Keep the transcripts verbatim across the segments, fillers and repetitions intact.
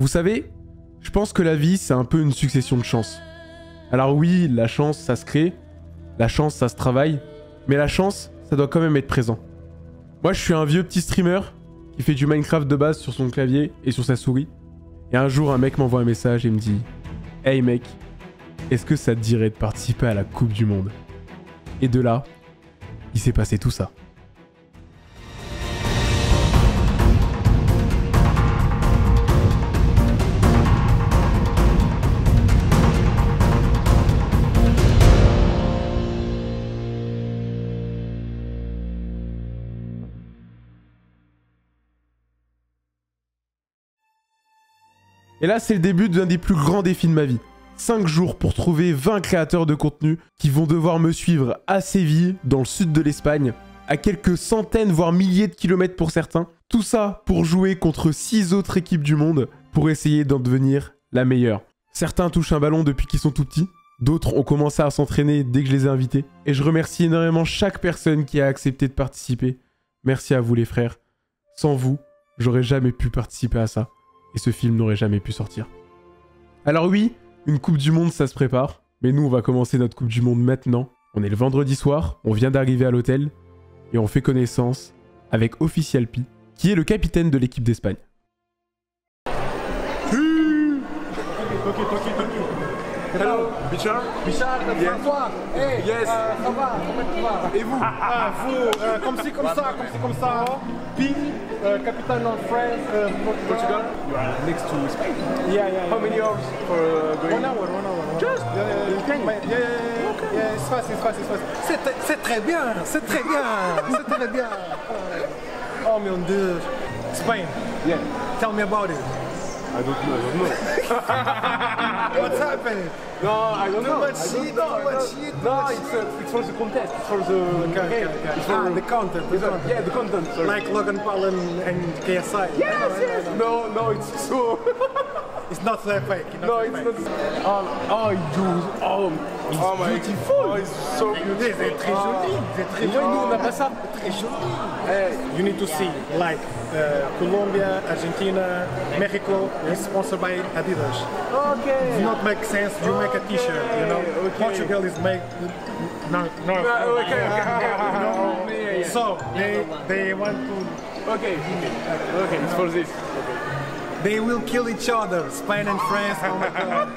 Vous savez, je pense que la vie, c'est un peu une succession de chances. Alors oui, la chance, ça se crée. La chance, ça se travaille. Mais la chance, ça doit quand même être présent. Moi, je suis un vieux petit streamer qui fait du Minecraft de base sur son clavier et sur sa souris. Et un jour, un mec m'envoie un message et me dit « Hey mec, est-ce que ça te dirait de participer à la Coupe du Monde ?» Et de là, il s'est passé tout ça. Et là, c'est le début d'un des plus grands défis de ma vie. cinq jours pour trouver vingt créateurs de contenu qui vont devoir me suivre à Séville, dans le sud de l'Espagne, à quelques centaines voire milliers de kilomètres pour certains. Tout ça pour jouer contre six autres équipes du monde pour essayer d'en devenir la meilleure. Certains touchent un ballon depuis qu'ils sont tout petits, d'autres ont commencé à s'entraîner dès que je les ai invités. Et je remercie énormément chaque personne qui a accepté de participer. Merci à vous les frères. Sans vous, j'aurais jamais pu participer à ça. Et ce film n'aurait jamais pu sortir. Alors oui, une Coupe du Monde, ça se prépare. Mais nous, on va commencer notre Coupe du Monde maintenant. On est le vendredi soir, on vient d'arriver à l'hôtel. Et on fait connaissance avec Official P, qui est le capitaine de l'équipe d'Espagne. Hello, Bichard. Bichard, François. Hey, yes. Ça va, comment tu vas? Et vous? Ah, vous, euh, comme ci, comme ça, comme ci, comme ça. P, uh, capitaine en France, uh, Portugal. Portugal. You are next to Spain. Yeah, yeah, yeah. How many hours for uh, going? One hour, one hour. One. Just. Yeah, yeah, yeah. yeah. Okay. Yeah, it's fast, it's fast, it's fast. C'est très bien, c'est très bien, c'est très bien. Oh mon Dieu. Spain. Yeah. Tell me about it. I don't know, I don't know. What's happening? No, I don't know. Too much shit, too much shit. No, it's, uh, it's for the contest, it's for the okay, okay, okay. It's for ah, the content. The content. Yeah, the content. Sorry. Like Logan Paul and, and K S I. Yes, yes. No, no, it's true. It's not that fake. It's not no, it's fake. Not. Um, oh, you, oh, it's oh my beautiful. God. Oh, it's so beautiful. C'est très joli. C'est très joli. Nous, on n'a pas ça. Très joli. You need to see, like. Uh, Colombia, Argentina, Mexico is sponsored by Adidas. Okay. Does not make sense. You okay. make a T-shirt, you know. Okay. Portugal is make no, no. no okay, okay. You know? yeah, yeah, yeah. So they they want to. Okay. Okay. It's for this. Okay. They will kill each other. Spain and France. Oh my God.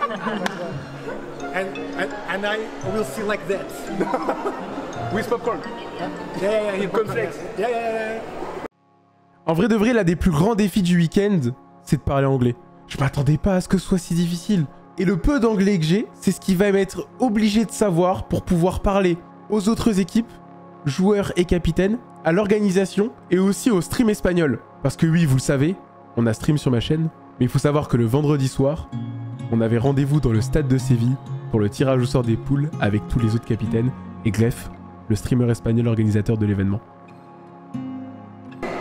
and, and and I will see like that. With popcorn. Yeah, yeah, yeah. Popcorn. Yeah, yeah, yeah. En vrai de vrai, l'un des plus grands défis du week-end, c'est de parler anglais. Je m'attendais pas à ce que ce soit si difficile. Et le peu d'anglais que j'ai, c'est ce qui va m'être obligé de savoir pour pouvoir parler aux autres équipes, joueurs et capitaines, à l'organisation et aussi au stream espagnol. Parce que oui, vous le savez, on a stream sur ma chaîne, mais il faut savoir que le vendredi soir, on avait rendez-vous dans le stade de Séville pour le tirage au sort des poules avec tous les autres capitaines et Glef, le streamer espagnol organisateur de l'événement.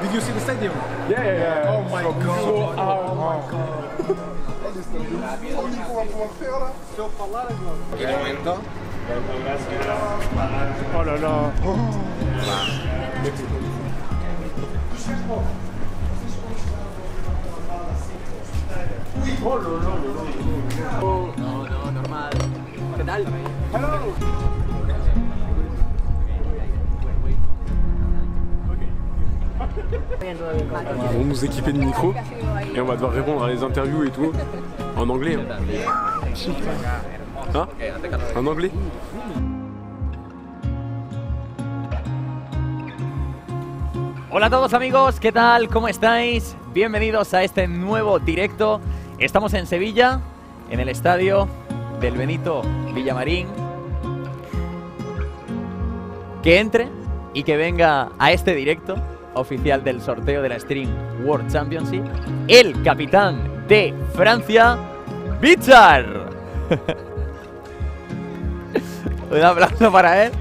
Did you see the stadium? Yeah, yeah, yeah. Oh my God. So, oh, oh my God. Oh là là. Oh. Oh là là. Oh. Non, non, normal. ¿Qué tal? Hello. Ils vont nous équiper de micros et on va devoir répondre à les interviews et tout en anglais. Hein, hein? En anglais. Hola a todos amigos, ¿qué tal? ¿Cómo estáis? Bienvenidos a este nuevo directo. Estamos en Sevilla, en el estadio del Benito Villamarín. Que entre y que venga a este directo oficial del sorteo de la Stream World Championship, el capitán de Francia, Bichard. Un aplauso para él.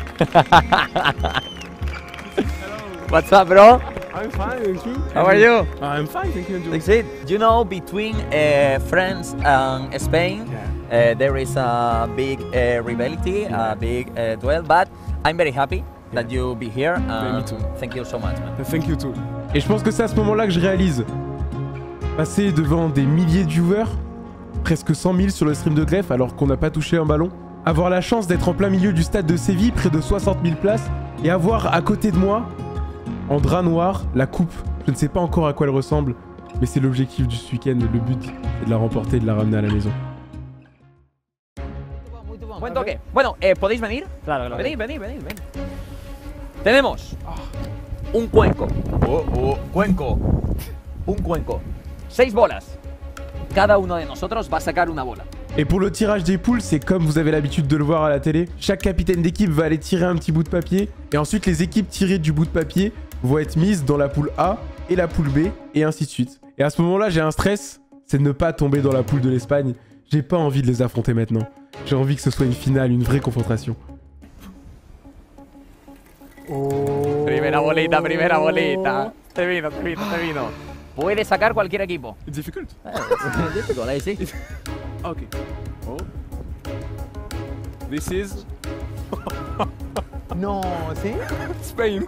What's up, bro? I'm fine, thank you. How are you? I'm fine, thank you. That's it. You know, between uh, France and Spain, yeah. uh, there is a big uh, rivalry, a big uh, duel, but I'm very happy. That you be here. Um, thank you so much, man. Thank you too. Et je pense que c'est à ce moment-là que je réalise. Passer devant des milliers de viewers, presque cent mille sur le stream de Glef alors qu'on n'a pas touché un ballon. Avoir la chance d'être en plein milieu du stade de Séville, près de soixante mille places, et avoir à côté de moi, en drap noir, la coupe. Je ne sais pas encore à quoi elle ressemble, mais c'est l'objectif du ce week-end. Le but, c'est de la remporter et de la ramener à la maison. Buen toque. Bueno, eh, ¿podéis venir? Claro, claro. Venid, venid, venid, venid. Tenemos un cuenco. Oh, oh, cuenco. Un cuenco. Seis bolas. Cada uno de nosotros va a sacar una bola. Et pour le tirage des poules, c'est comme vous avez l'habitude de le voir à la télé. Chaque capitaine d'équipe va aller tirer un petit bout de papier. Et ensuite, les équipes tirées du bout de papier vont être mises dans la poule A et la poule B, et ainsi de suite. Et à ce moment-là, j'ai un stress, c'est de ne pas tomber dans la poule de l'Espagne. J'ai pas envie de les affronter maintenant. J'ai envie que ce soit une finale, une vraie confrontation. Oh. Primera bolita, primera bolita. Te vino, te vino, te vino. Puedes sacar cualquier equipo. It's difficult. It's difficult, I see. Okay. Oh. This is... No, ¿sí? Spain.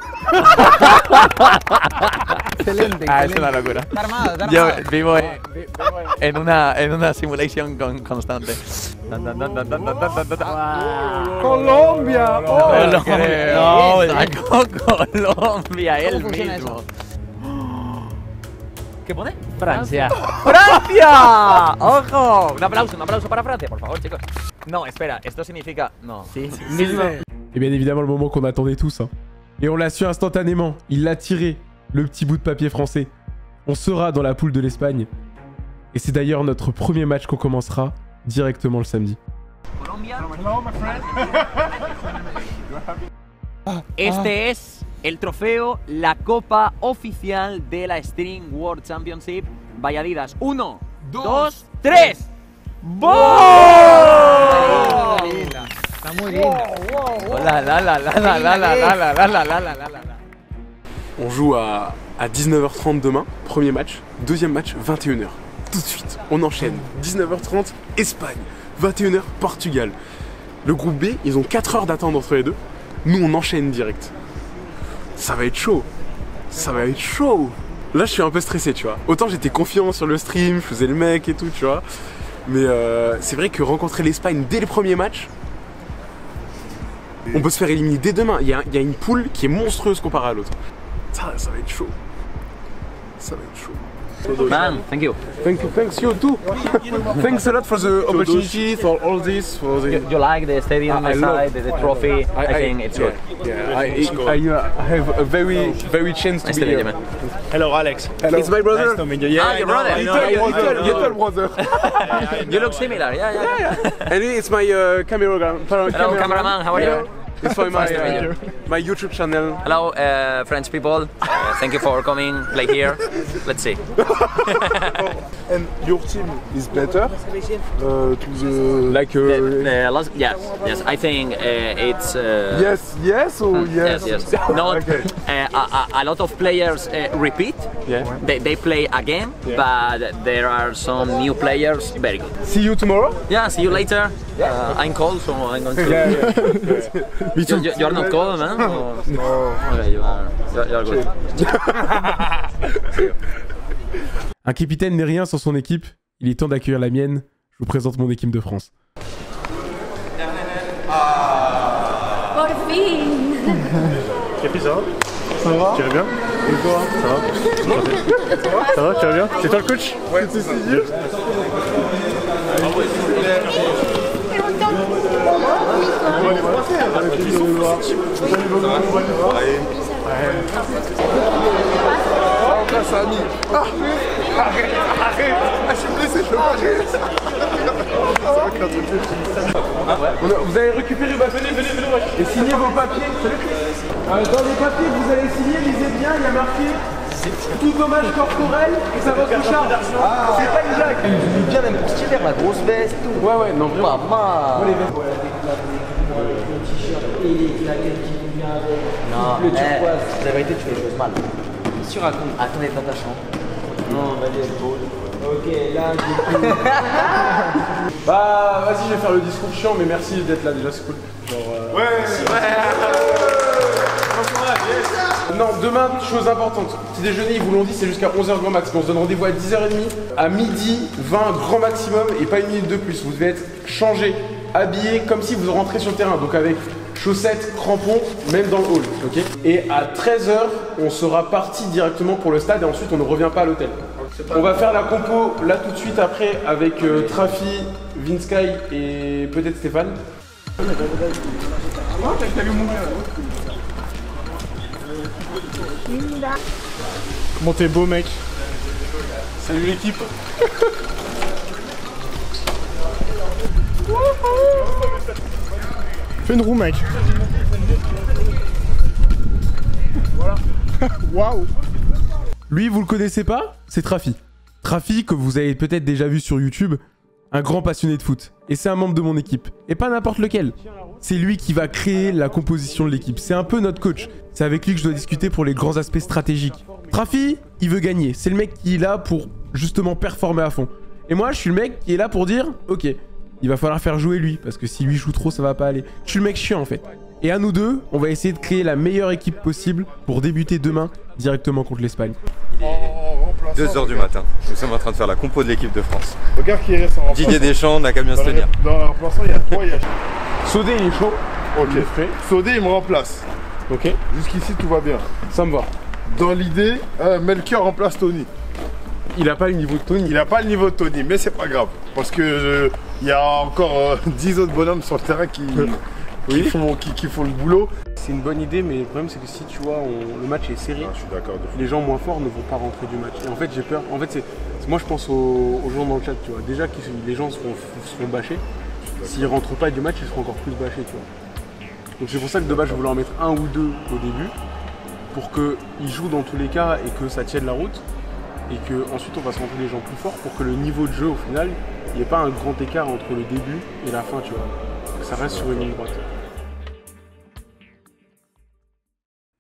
Excelente, excelente. Ah, es una locura. Está armado, está armado. Yo vivo en, en, una, en una simulation con, constante. ¡Colombia! ¡No, sacó Colombia él mismo! ¿Qué pone? Francia. ¡Francia! ¡Ojo! Un aplauso, un aplauso para Francia, por favor, chicos. No, espera, esto significa... No. Sí, sí. Et bien évidemment le moment qu'on attendait tous. Hein. Et on l'a su instantanément. Il l'a tiré, le petit bout de papier français. On sera dans la poule de l'Espagne. Et c'est d'ailleurs notre premier match qu'on commencera directement le samedi. Este es el trofeo, la copa oficial de la String World Championship. Valladidas. Uno, dos, tres. Bon! Está muy bien. On joue à, à dix-neuf heures trente demain, premier match, deuxième match, vingt et une heures. Tout de suite, on enchaîne. dix-neuf heures trente, Espagne. vingt et une heures, Portugal. Le groupe B, ils ont quatre heures d'attente entre les deux. Nous, on enchaîne direct. Ça va être chaud. Ça va être chaud. Là, je suis un peu stressé, tu vois. Autant j'étais confiant sur le stream, je faisais le mec et tout, tu vois. Mais euh, c'est vrai que rencontrer l'Espagne dès le premier match, on peut se faire éliminer dès demain. Il y a, il y a une poule qui est monstrueuse comparée à l'autre. Ça, ça va être chaud. Ça va être chaud. Man, thank you. Thank you, thanks you too. Thanks a lot for the opportunity, for all this. For the... you, you like the stadium, the side, the trophy. I, I, I think it's yeah, good. Yeah, I, I, I have a very, very chance to nice be here. Man. Hello, Alex. Hello. It's my brother. Nice to meet you. Yeah, ah, your brother. Little brother. You look similar. Yeah, yeah. yeah, yeah. And it's my uh, cameraman. Hello, cameraman. How are you? It's for my, uh, my YouTube channel. Hello, uh, French people. Uh, thank you for coming. Play here. Let's see. And your team is better uh, to the like. Uh, the, the last, yes, yes. I think uh, it's. Uh, yes, yes, or yes. Yes, yes. Not okay. uh, a, a lot of players uh, repeat. Yeah. They, they play again, yeah. But there are some new players. Very good. See you tomorrow. Yeah. See you later. Yeah. Uh, I'm cold, so I'm going to. Yeah, yeah. yeah. You, you, you're not cold, man? Or? No. Okay, you are, you're good. Un capitaine n'est rien sans son équipe. Il est temps d'accueillir la mienne. Je vous présente mon équipe de France. Ah. Épisode. Ça va? Tu vas bien? Et toi? Ça va? Ça va? Ça va? Tu vas bien? C'est toi le coach? Ouais, c'est ça. Vous allez récupérer vos papiers et signer vos papiers. Dans les papiers que vous allez signer, lisez bien, il y a marqué tout dommage corporel et ça va se toucher. C'est pas une blague. J'ai bien même pour ce hiver, la grosse veste, tout. Ouais, ouais, non, pas mal. Le t-shirt et la tête qui vient avec. Non, le turquoise. La vérité, tu fais les choses mal. Tu racontes. Attendez, pas ta chambre. Non, vas-y, c'est beau. Ok, là, je... Bah, vas-y, je vais faire le discours chiant, mais merci d'être là déjà, c'est cool. Genre, euh... ouais, ouais, ouais. Franchement, là, Non, demain, chose importante, petit déjeuner, ils vous l'ont dit, c'est jusqu'à onze heures grand max. On se donne rendez-vous à dix heures trente, à midi, vingt grand maximum et pas une minute de plus. Vous devez être changé, habillé, comme si vous rentrez sur le terrain, donc avec chaussettes, crampons, même dans le hall, ok. Et à treize heures, on sera parti directement pour le stade et ensuite on ne revient pas à l'hôtel. On va faire la compo là tout de suite après avec euh, Trafi, Vinsky et peut-être Stéphane. Comment t'es beau mec. Salut l'équipe. Fais une roue mec. Voilà. Waouh. Lui, vous le connaissez pas? C'est Trafi. Trafi, que vous avez peut-être déjà vu sur YouTube, un grand passionné de foot. Et c'est un membre de mon équipe. Et pas n'importe lequel. C'est lui qui va créer la composition de l'équipe. C'est un peu notre coach. C'est avec lui que je dois discuter pour les grands aspects stratégiques. Trafi, il veut gagner. C'est le mec qui est là pour justement performer à fond. Et moi, je suis le mec qui est là pour dire, ok, il va falloir faire jouer lui. Parce que si lui joue trop, ça va pas aller. Je suis le mec chiant en fait. Et à nous deux, on va essayer de créer la meilleure équipe possible pour débuter demain directement contre l'Espagne. Il est deux heures du matin. Nous sommes en train de faire la compo de l'équipe de France. Regarde qui est resté en remplaçant. Didier Deschamps n'a qu'à bien se tenir. Dans le remplaçant, il y a trois. Sodé, il est chaud. Ok. Sodé, il me remplace. Ok. Jusqu'ici, tout va bien. Ça me va. Dans l'idée, euh, Melker remplace Tony. Il n'a pas le niveau de Tony. Il n'a pas le niveau de Tony, mais c'est pas grave. Parce que il y a encore euh, dix autres bonhommes sur le terrain qui... Oui. Qui, font, qui, qui font le boulot. C'est une bonne idée, mais le problème c'est que si tu vois on, le match est serré, ah, je suis d'accord, les gens moins forts ne vont pas rentrer du match. Et en fait j'ai peur. En fait c'est moi je pense aux, aux gens dans le chat, tu vois. Déjà qui, les gens seront, seront bâchés. S'ils rentrent pas du match, ils seront encore plus bâchés, tu vois. Donc c'est pour ça que de base je voulais en mettre un ou deux au début pour qu'ils jouent dans tous les cas et que ça tienne la route et que ensuite on va se rentrer les gens plus forts pour que le niveau de jeu au final il n'y ait pas un grand écart entre le début et la fin, tu vois. Ça reste sur une ligne droite.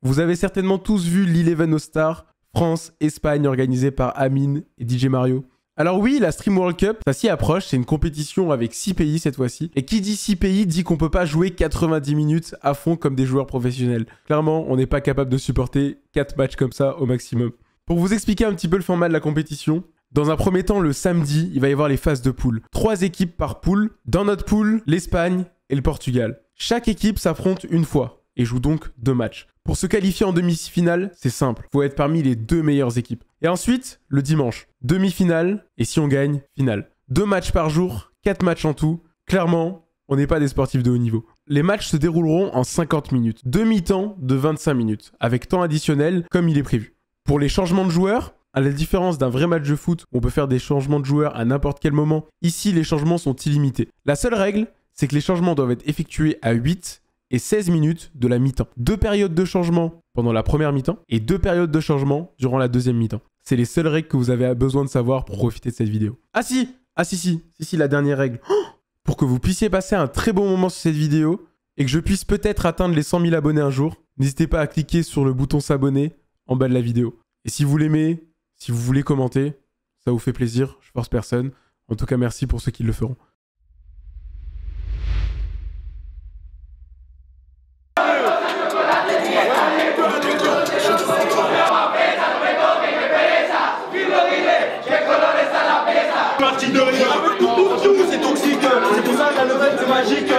Vous avez certainement tous vu l'Eleven All-Star France-Espagne organisée par Amine et D J Mario. Alors oui, la Stream World Cup, ça s'y approche, c'est une compétition avec six pays cette fois-ci. Et qui dit six pays dit qu'on peut pas jouer quatre-vingt-dix minutes à fond comme des joueurs professionnels. Clairement, on n'est pas capable de supporter quatre matchs comme ça au maximum. Pour vous expliquer un petit peu le format de la compétition, dans un premier temps, le samedi, il va y avoir les phases de poule. Trois équipes par poule. Dans notre poule, l'Espagne et le Portugal. Chaque équipe s'affronte une fois et joue donc deux matchs. Pour se qualifier en demi-finale, c'est simple. Faut être parmi les deux meilleures équipes. Et ensuite, le dimanche, demi-finale et si on gagne, finale. Deux matchs par jour, quatre matchs en tout. Clairement, on n'est pas des sportifs de haut niveau. Les matchs se dérouleront en cinquante minutes. Demi-temps de vingt-cinq minutes, avec temps additionnel comme il est prévu. Pour les changements de joueurs, à la différence d'un vrai match de foot, on peut faire des changements de joueurs à n'importe quel moment. Ici, les changements sont illimités. La seule règle, c'est que les changements doivent être effectués à huit et seize minutes de la mi-temps. Deux périodes de changement pendant la première mi-temps et deux périodes de changement durant la deuxième mi-temps. C'est les seules règles que vous avez besoin de savoir pour profiter de cette vidéo. Ah si, ah si, si, si, si, la dernière règle. Oh, pour que vous puissiez passer un très bon moment sur cette vidéo et que je puisse peut-être atteindre les cent mille abonnés un jour, n'hésitez pas à cliquer sur le bouton s'abonner en bas de la vidéo. Et si vous l'aimez, si vous voulez commenter, ça vous fait plaisir, je force personne. En tout cas, merci pour ceux qui le feront. C'est toxique, c'est pour ça que la nouvelle c'est magique.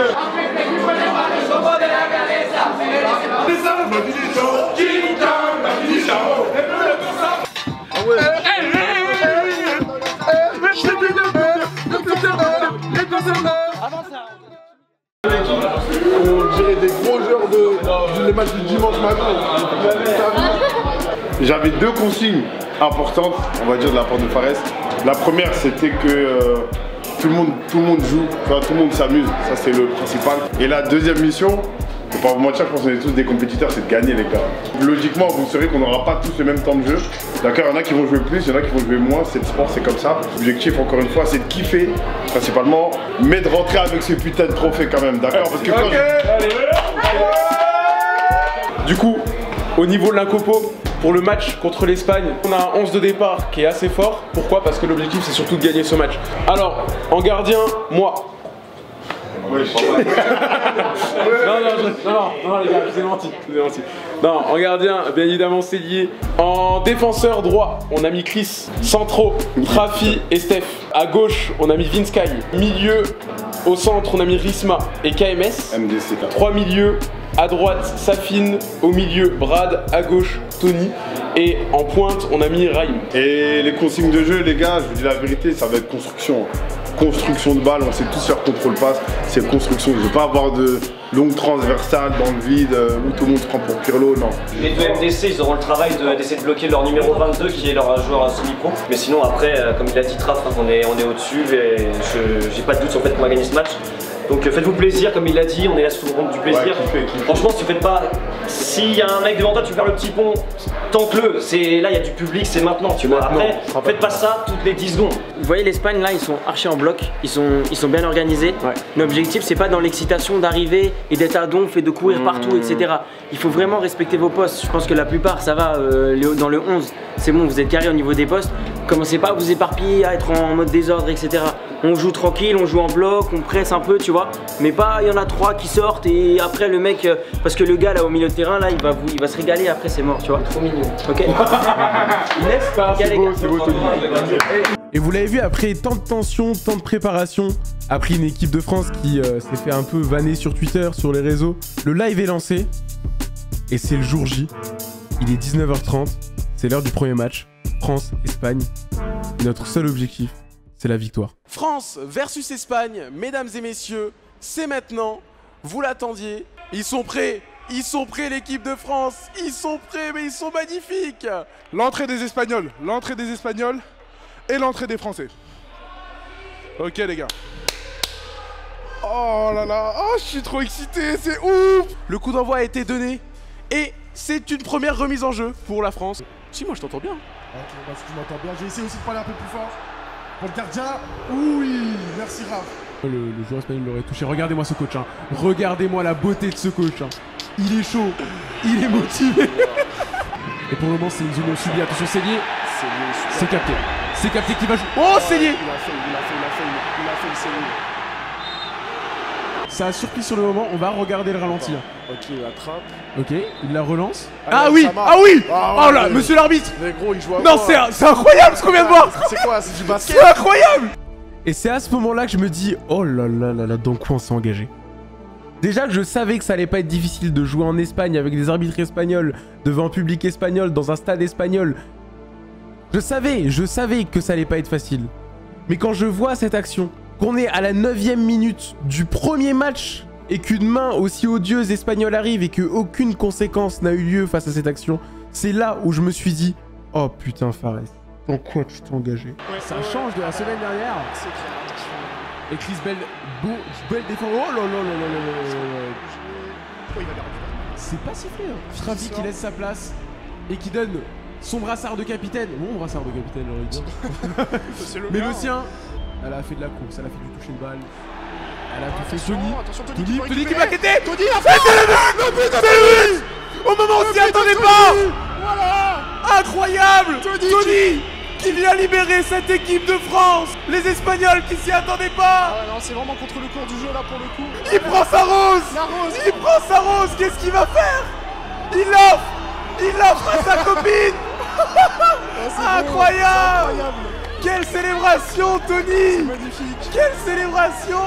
On dirait des gros joueurs de, de les matchs du dimanche matin. J'avais deux consignes importantes, on va dire, de la part de Farès. La première, c'était que euh, tout, le monde, tout le monde joue, enfin, tout le monde s'amuse, ça c'est le principal. Et la deuxième mission, pour pas vous mentir, je pense qu'on est tous des compétiteurs, c'est de gagner les gars. Logiquement, vous saurez qu'on n'aura pas tous le même temps de jeu. D'accord, il y en a qui vont jouer plus, il y en a qui vont jouer moins, c'est le sport, c'est comme ça. L'objectif, encore une fois, c'est de kiffer, principalement, mais de rentrer avec ces putains de trophées quand même, d'accord? Parce que okay. Quand je... Du coup, au niveau de l'incopo, pour le match contre l'Espagne, on a un onze de départ qui est assez fort. Pourquoi? Parce que l'objectif, c'est surtout de gagner ce match. Alors, en gardien, moi. Ouais, je crois pas. non, non, je... non, non, non, les gars, je vous ai menti. Je vous ai menti. Non, en gardien, bien évidemment, Seillier. En défenseur droit, on a mis Chris. Centraux, Trafi et Steph. À gauche, on a mis Vinsky. Milieu, au centre, on a mis Risma et K M S. M D C K. Trois milieux. À droite, Safine, au milieu, Brad, à gauche, Tony, et en pointe, on a mis Raïm. Et les consignes de jeu, les gars, je vous dis la vérité, ça va être construction. Construction de balle, on sait tous faire contrôle-passe, c'est construction. Je ne veux pas avoir de longue transversale dans le vide où tout le monde se prend pour Pirlo, non. Les deux M D C, ils auront le travail d'essayer de, de bloquer leur numéro vingt-deux qui est leur joueur semi-pro. Mais sinon, après, comme il a dit Traf, on est, on est au-dessus et j'ai pas de doute sur le fait qu'on va gagner ce match. Donc faites-vous plaisir, comme il l'a dit, on est là sous le rond du plaisir. Ouais, qui fait, qui fait. Franchement, si tu fais pas, s'il y a un mec devant toi, tu perds le petit pont, tente-le. Là, il y a du public, c'est maintenant, tu vois. Maintenant, après, faites pas ça toutes les dix secondes. Vous voyez, l'Espagne, là, ils sont archi en bloc, ils sont, ils sont bien organisés. Ouais. L'objectif, c'est pas dans l'excitation d'arriver et d'être à donf et de courir mmh. partout, et cetera. Il faut vraiment respecter vos postes. Je pense que la plupart, ça va euh, dans le onze. C'est bon, vous êtes carré au niveau des postes. Commencez pas à vous éparpiller, à être en mode désordre, et cetera. On joue tranquille, on joue en bloc, on presse un peu, tu vois. Mais pas, il y en a trois qui sortent et après le mec, parce que le gars là au milieu de terrain, là, il va, vous, il va se régaler, après c'est mort, tu vois. Trop mignon. Ok. Il laisse pas. C'est beau, c'est beau, Tony. Et vous l'avez vu, après tant de tension, tant de préparation, après une équipe de France qui euh, s'est fait un peu vanner sur Twitter, sur les réseaux, le live est lancé et c'est le jour J. Il est dix-neuf heures trente, c'est l'heure du premier match. France-Espagne, notre seul objectif, c'est la victoire. France versus Espagne, mesdames et messieurs, c'est maintenant, vous l'attendiez. Ils sont prêts, ils sont prêts l'équipe de France, ils sont prêts, mais ils sont magnifiques. L'entrée des Espagnols, l'entrée des Espagnols et l'entrée des Français. Ok les gars. Oh là là, oh, je suis trop excité, c'est ouf. Le coup d'envoi a été donné et c'est une première remise en jeu pour la France. Si, moi je t'entends bien. Ok, bah si tu m'entends bien, j'ai essayé aussi de parler un peu plus fort. Pour le gardien, oui, merci Raph. Le, le joueur espagnol l'aurait touché. Regardez-moi ce coach, hein. Regardez-moi la beauté de ce coach. Hein. Il est chaud, il est motivé. Et pour le moment, c'est une zone subie. Attention, Seillier. C'est capté. C'est capté qui va jouer. Oh, Seillier. Il a fait, il a fait, il a fait, il a fait le Seillier. Ça a surpris sur le moment, on va regarder le ralenti. Ok, il attrape. Ok, il la relance. Ah, ah oui, ah oui. Oh là, monsieur l'arbitre. Mais gros, il joue à Non, c'est incroyable ce qu'on vient de voir. C'est quoi, c'est du basket. C'est incroyable. Et c'est à ce moment-là que je me dis, oh là là là là, dans quoi on s'est engagé. Déjà que je savais que ça allait pas être difficile de jouer en Espagne avec des arbitres espagnols, devant un public espagnol, dans un stade espagnol. Je savais, je savais que ça allait pas être facile. Mais quand je vois cette action, qu'on est à la neuvième minute du premier match, et qu'une main aussi odieuse espagnole arrive et qu'aucune conséquence n'a eu lieu face à cette action, c'est là où je me suis dit « Oh putain Farès, dans quoi tu t'es engagé ?» Ouais, ça change de la semaine dernière. Et Chris, belle, beau, belle défense. Oh là là là là là là. C'est pas sifflé. Trafi qui laisse sa place et qui donne son brassard de capitaine. Mon brassard de capitaine, j'aurais dit. Mais le sien, elle a fait de la course, elle a fait du toucher de balle. Elle a tout fait. Tony, Tony, Tony qui va guetter. Tony, c'est le but. C'est le but. Au moment où on s'y attendait pas. Voilà. Incroyable. Tony qui vient libérer cette équipe de France. Les Espagnols qui s'y attendaient pas. Ah non, c'est vraiment contre le cours du jeu là pour le coup. Il prend sa rose. La rose. Il prend sa rose. Qu'est-ce qu'il va faire? Il l'offre. Il l'offre à sa copine. Incroyable. Quelle célébration, Tony! C'est magnifique! Quelle célébration!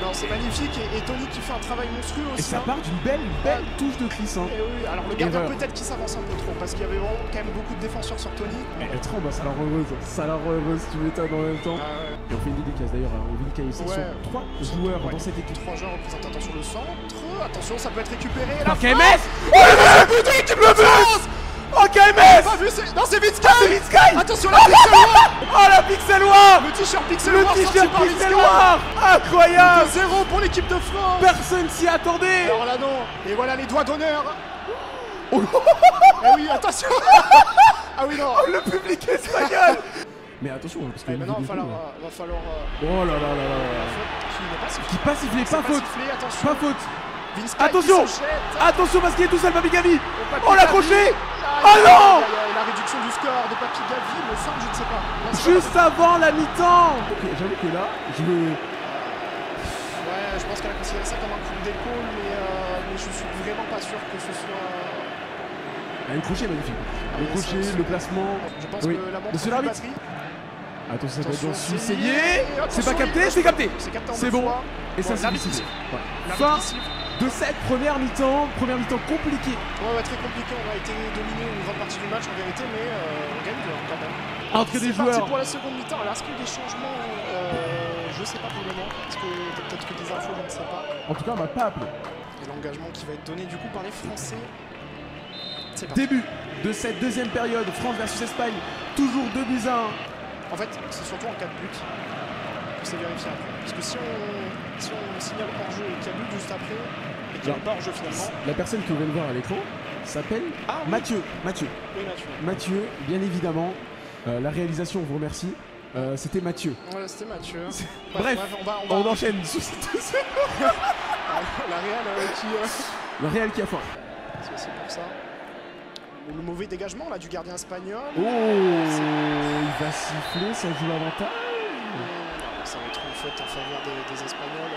Non, c'est magnifique et, et Tony qui fait un travail monstrueux aussi. Et ça hein. part d'une belle, belle ah. touche de Chris. Hein. Et oui, alors le gardien peut-être qui s'avance un peu trop parce qu'il y avait vraiment quand même beaucoup de défenseurs sur Tony. Mais elle tremble, ça la rend heureuse, ça la rend heureuse, tu m'étonnes en même temps. Ah ouais. Et on fait une dédicace d'ailleurs au Vincay, ce sont trois joueurs ouais. dans cette équipe. Trois joueurs représentant, attention le centre, attention ça peut être récupéré. La K M S! Oh le but! L'équipe de France! Oh K M S! Non c'est Vinsky! Ah, Vinsky! Attention la pixel noire! Oh la pixel noire! Le t-shirt pixel noire! Le t-shirt pixel noire! Incroyable! zéro pour l'équipe de France! Personne s'y attendait! Alors là non! Et voilà les doigts d'honneur! Oh eh oui, attention! Ah oui non! Oh, le public espagnol! Mais attention parce que... Maintenant il va falloir... Va falloir euh... Oh là là là là! Qui n'est pas sifflé! Pas faute! Pas faute! Vinsky attention! Attention parce qu'il est tout seul Papi Gavi! Oh l'accroché! Oh non, la, la, la réduction du score de Papi Gavi, me semble, je ne sais pas. Là, Juste pas avant la mi-temps. J'avoue que là, je me... Ouais, Je pense qu'elle a considéré ça comme un coup d'épaule, mais, euh, mais je suis vraiment pas sûr que ce soit... Ah, le crochet magnifique. Ah, le crochet, le placement. Je pense oui. que la montre de batterie. Attention, ça peut être Seillier. C'est pas capté, c'est capté. C'est bon. Fois. Et bon, ça, c'est difficile. Ouais. Fin de cette première mi-temps. Première mi-temps compliquée. Ouais, ouais, très compliquée. On a été dominé une grande partie du match en vérité, mais euh, on gagne quand même. Entrée des joueurs. C'est pour la seconde mi-temps. Alors, est-ce qu'il y a des changements euh, je sais pas pour le moment. Parce que peut-être que des infos, je ne sais pas. En tout cas, on m'a pas appelé. Et l'engagement qui va être donné du coup par les Français. Début de cette deuxième période, France versus Espagne, toujours deux buts à un. En fait, c'est surtout en cas de but que c'est vérifiable. Parce que si on, si on signale hors-jeu et qu'il y a but juste après, et qu'il n'y a pas hors-jeu finalement... La personne que vous venez de voir à l'écran s'appelle ah, oui. Mathieu. Mathieu. Oui, Mathieu. Mathieu, bien évidemment. Euh, la réalisation, on vous remercie. Euh, C'était Mathieu. Voilà, C'était Mathieu. Bref, bref, on, va, on, va... on enchaîne sous cette deuxième. La réal euh, qui... Euh... La réal qui a faim. C'est pour ça. Le mauvais dégagement là du gardien espagnol. Oh, il va siffler, ça joue l'avantage. Ça va être une faute en faveur des, des Espagnols.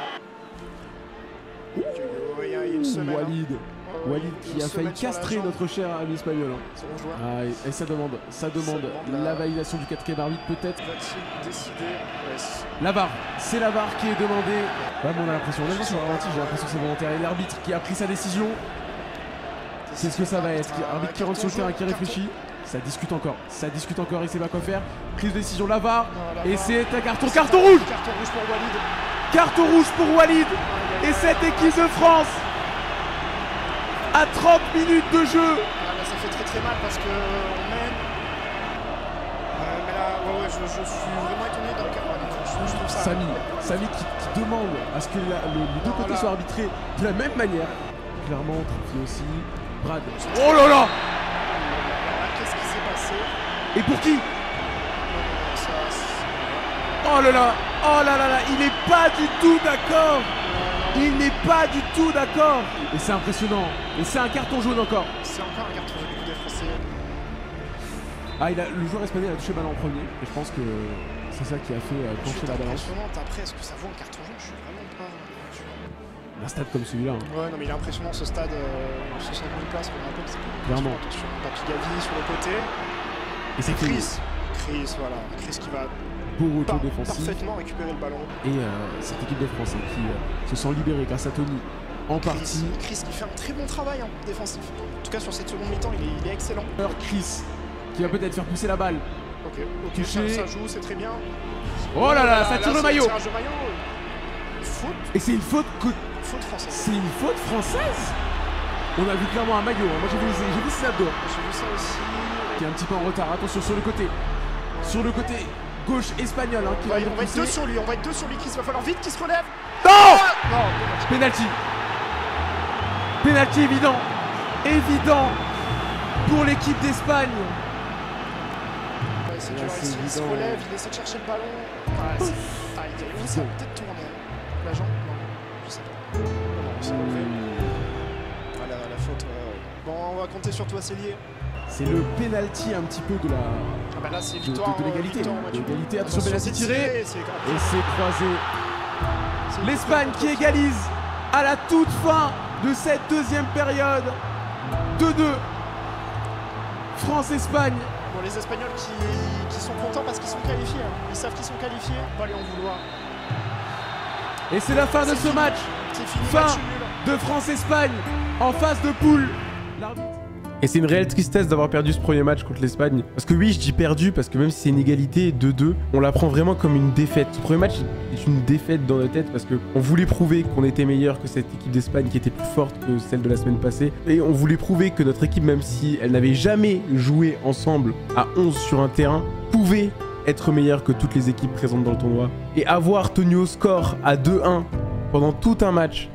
Oh, il y a une semaine, Walid, hein. oh, Walid qui a failli castrer notre cher ami espagnol. Hein. Bon ah, et, et ça demande, ça demande la... la validation du quatrième arbitre peut-être. Ouais. La barre, c'est la barre qui est demandée. Bah, bon, on a l'impression, j'ai l'impression que c'est volontaire. Et l'arbitre qui a pris sa décision. C'est ce que ça va être. Un arbitre qui rentre sur le terrain, qui réfléchit. Ça discute encore. Ça discute encore. Il sait pas quoi faire. Prise de décision, la V A R. Et c'est un carton. Carton rouge. Carton rouge pour Walid. Carton rouge pour Walid. Et cette équipe de France à trente minutes de jeu. Ça fait très très mal parce que on mène. Mais là, ouais, ouais, je suis vraiment étonné dans le carton. Je trouve ça. Samy, Samy qui demande à ce que les deux côtés soient arbitrés de la même manière. Clairement, Trafi aussi. Brad. Oh là là! Qu'est-ce qui s'est passé? Et pour qui? Oh là là! Oh là là là! Il n'est pas du tout d'accord! Il n'est pas du tout d'accord! Et c'est impressionnant! Et c'est un carton jaune encore! C'est encore un carton jaune des Français. Ah, il a, le joueur espagnol a touché balle en premier. Et je pense que c'est ça qui a fait pencher la balance. C'est impressionnant. Après, est-ce que ça vaut un carton jaune? Je suis vraiment pas. Un stade comme celui-là. Hein. Ouais, non, mais il est impressionnant ce stade. Euh, ce stade de place, on rappelle, c'est clairement sur Papi Gavi sur le côté. Et c'est Chris. Chris, voilà. Chris qui va beau retour défensif. Parfaitement récupérer le ballon. Et euh, cette équipe de France qui euh, se sent libérée grâce à Tony en Chris, partie. Chris qui fait un très bon travail hein, défensif. En tout cas, sur cette seconde mi-temps, il est, il est excellent. Alors, Chris qui va peut-être faire pousser la balle. Ok, ok, ça, ça joue, c'est très bien. Oh là là, ça tire là, le maillot. Le maillot. Faute. Et c'est une faute que. C'est une faute française. On a vu clairement un maillot. Moi j'ai vu j'ai vu ça dehors. J'ai vu ça aussi. Qui est un petit peu en retard. Attention sur le côté. Sur le côté gauche espagnol. Hein, qui ouais, va on va être deux sur lui. On va être deux sur lui. Chris, va falloir vite qu'il se relève. Non, ah non. Penalty. Penalty évident. Évident pour l'équipe d'Espagne. Ouais, c'est dur. Il se relève. Il essaie de chercher le ballon. Ouais, ah, il a eu ça. Peut-être tourner la jambe. Je sais pas. Non, c'est pas vrai. Ah, la, la faute. Euh... Bon, on va compter sur toi, Seillier. C'est le penalty un petit peu de la. Ah bah là, c'est victoire. De, de, de l'égalité. L'égalité. Attention, penalty tiré. Et c'est croisé. L'Espagne qui égalise à la toute fin de cette deuxième période. deux deux. France-Espagne. Bon, les Espagnols qui, qui sont contents parce qu'ils sont qualifiés. Ils savent qu'ils sont qualifiés. On va aller en vouloir. Et c'est la fin de ce match, fin de France-Espagne en phase de poule. Et c'est une réelle tristesse d'avoir perdu ce premier match contre l'Espagne. Parce que oui, je dis perdu, parce que même si c'est une égalité deux deux, on la prend vraiment comme une défaite. Ce premier match est une défaite dans nos têtes parce qu'on voulait prouver qu'on était meilleur que cette équipe d'Espagne qui était plus forte que celle de la semaine passée. Et on voulait prouver que notre équipe, même si elle n'avait jamais joué ensemble à onze sur un terrain, pouvait être meilleur que toutes les équipes présentes dans le tournoi, et avoir tenu au score à deux un pendant tout un match,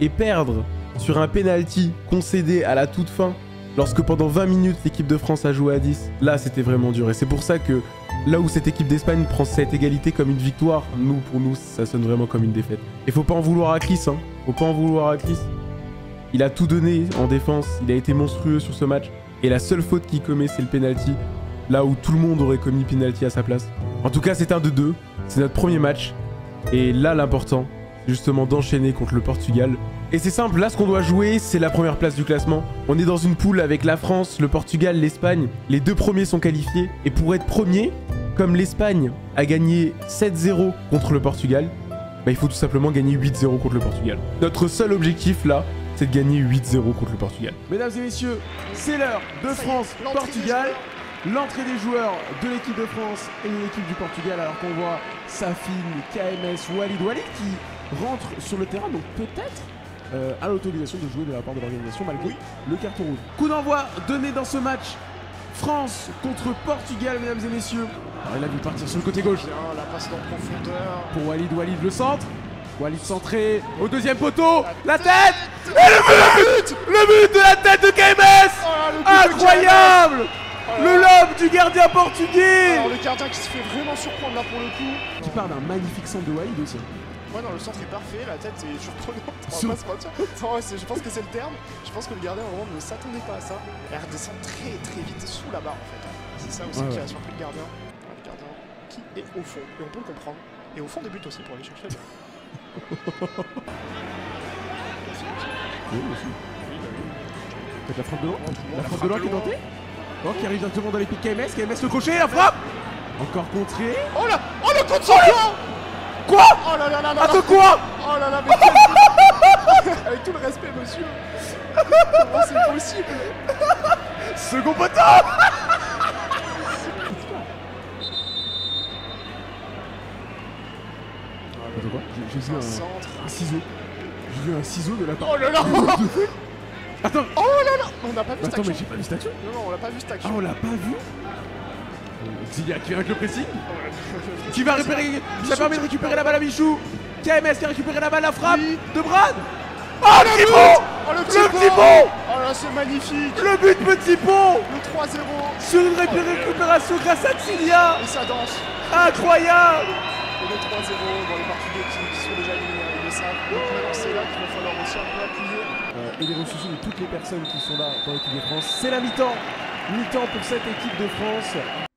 et perdre sur un penalty concédé à la toute fin, lorsque pendant vingt minutes l'équipe de France a joué à dix, là c'était vraiment dur. Et c'est pour ça que là où cette équipe d'Espagne prend cette égalité comme une victoire, nous, pour nous, ça sonne vraiment comme une défaite. Et faut pas en vouloir à Chris, hein, faut pas en vouloir à Chris. Il a tout donné en défense, il a été monstrueux sur ce match, et la seule faute qu'il commet c'est le penalty. Là où tout le monde aurait commis penalty à sa place. En tout cas, c'est un deux deux. C'est notre premier match. Et là, l'important, justement d'enchaîner contre le Portugal. Et c'est simple, là ce qu'on doit jouer, c'est la première place du classement. On est dans une poule avec la France, le Portugal, l'Espagne. Les deux premiers sont qualifiés. Et pour être premier, comme l'Espagne a gagné sept zéro contre le Portugal, bah, il faut tout simplement gagner huit zéro contre le Portugal. Notre seul objectif là, c'est de gagner huit zéro contre le Portugal. Mesdames et messieurs, c'est l'heure de France-Portugal. L'entrée des joueurs de l'équipe de France et de l'équipe du Portugal, alors qu'on voit Safine, K M S, Walid. Walid qui rentre sur le terrain, donc peut-être euh, à l'autorisation de jouer de la part de l'organisation malgré oui. le carton rouge. Coup d'envoi donné dans ce match. France contre Portugal, mesdames et messieurs. Alors il a vu partir sur le côté gauche. La passe en profondeur. Pour Walid, Walid le centre. Walid centré au deuxième poteau. La tête et le but. Le but de la tête de K M S. Oh, incroyable. Le lob du gardien portugais. Alors le gardien qui se fait vraiment surprendre là pour le coup. Qui part d'un magnifique centre de Walid aussi. Ouais non, le centre est parfait, la tête est surprenante, on va pas se mentir. Non, je pense que c'est le terme, je pense que le gardien vraiment ne s'attendait pas à ça. Elle redescend très très vite sous la barre en fait. C'est ça aussi ouais, qui ouais. a surpris le gardien. Le gardien qui est au fond, et on peut le comprendre. Et au fond des buts aussi pour aller chercher. Peut-être la frappe de l'eau, la frappe de l'eau qui est tentée. Oh, qui arrive directement dans les pieds de K M S, K M S le crochet, la frappe. Encore contré. Oh là, oh le contre sur le quoi? Oh là là là là! Attends quoi? Oh là là, mais quel... Avec tout le respect, monsieur! Comment c'est possible? Second poteau! Attends quoi? J'ai vu un, un... un ciseau. J'ai vu un ciseau de la part. Oh là là! Attends! Oh là là! On n'a pas vu cette action! Attends, mais j'ai pas vu cette action! Non, non, on l'a pas vu cette action! Ah, on l'a pas vu? Zilia qui vient avec le pressing, qui va récupérer, ça permet de récupérer la balle à Bichou. K M S qui a récupéré la balle, la frappe de Brad. Oh le petit pont, le petit pont. Oh là c'est magnifique. Le but petit pont. Le trois zéro. Sur une récupération grâce à Zilia. Et ça danse. Incroyable. Et le trois zéro dans les Portugais qui sont déjà éliminés avec le sabre. Donc maintenant c'est là qu'il va falloir aussi un peu appuyer. Et les ressources de toutes les personnes qui sont là dans l'équipe de France. C'est la mi-temps. Mi-temps pour cette équipe de France.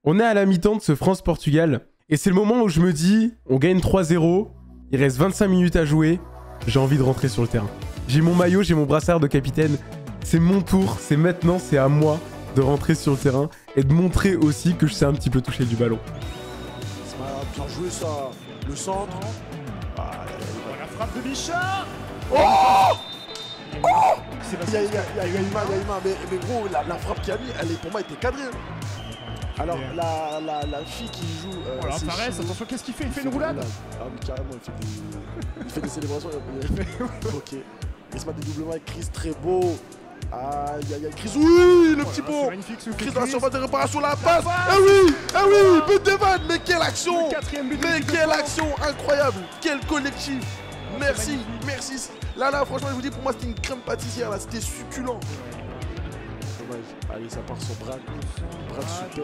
On est à la mi-temps de ce France-Portugal. Et c'est le moment où je me dis, on gagne trois zéro, il reste vingt-cinq minutes à jouer, j'ai envie de rentrer sur le terrain. J'ai mon maillot, j'ai mon brassard de capitaine, c'est mon tour, c'est maintenant, c'est à moi de rentrer sur le terrain et de montrer aussi que je sais un petit peu toucher du ballon. C'est pas bien joué ça, le centre. Ah, la frappe de Bichard. Oh oh il y a, il y a, il y a une main, il y a une main, mais, mais gros, la, la frappe qu'il a mis, elle, pour moi, était cadrée. Alors yeah. la, la, la fille qui joue... Euh, oh là, Farès, attention, qu'est-ce qu'il fait? Il fait une roulade. Ah mais carrément, il fait des, il fait des célébrations. Ok. Risma dédoublement avec Chris, très beau. Ah, il y a, y a Chris, oui, le oh petit pont. Chris dans la surface de réparation, la passe. Eh oui, eh oui, but de Van, mais quelle action. Mais quelle action incroyable. Quel collectif. Merci, merci. Là, là, franchement, je vous dis, pour moi, c'était une crème pâtissière, là, c'était succulent. Allez, ça part sur Brad. Brad, super.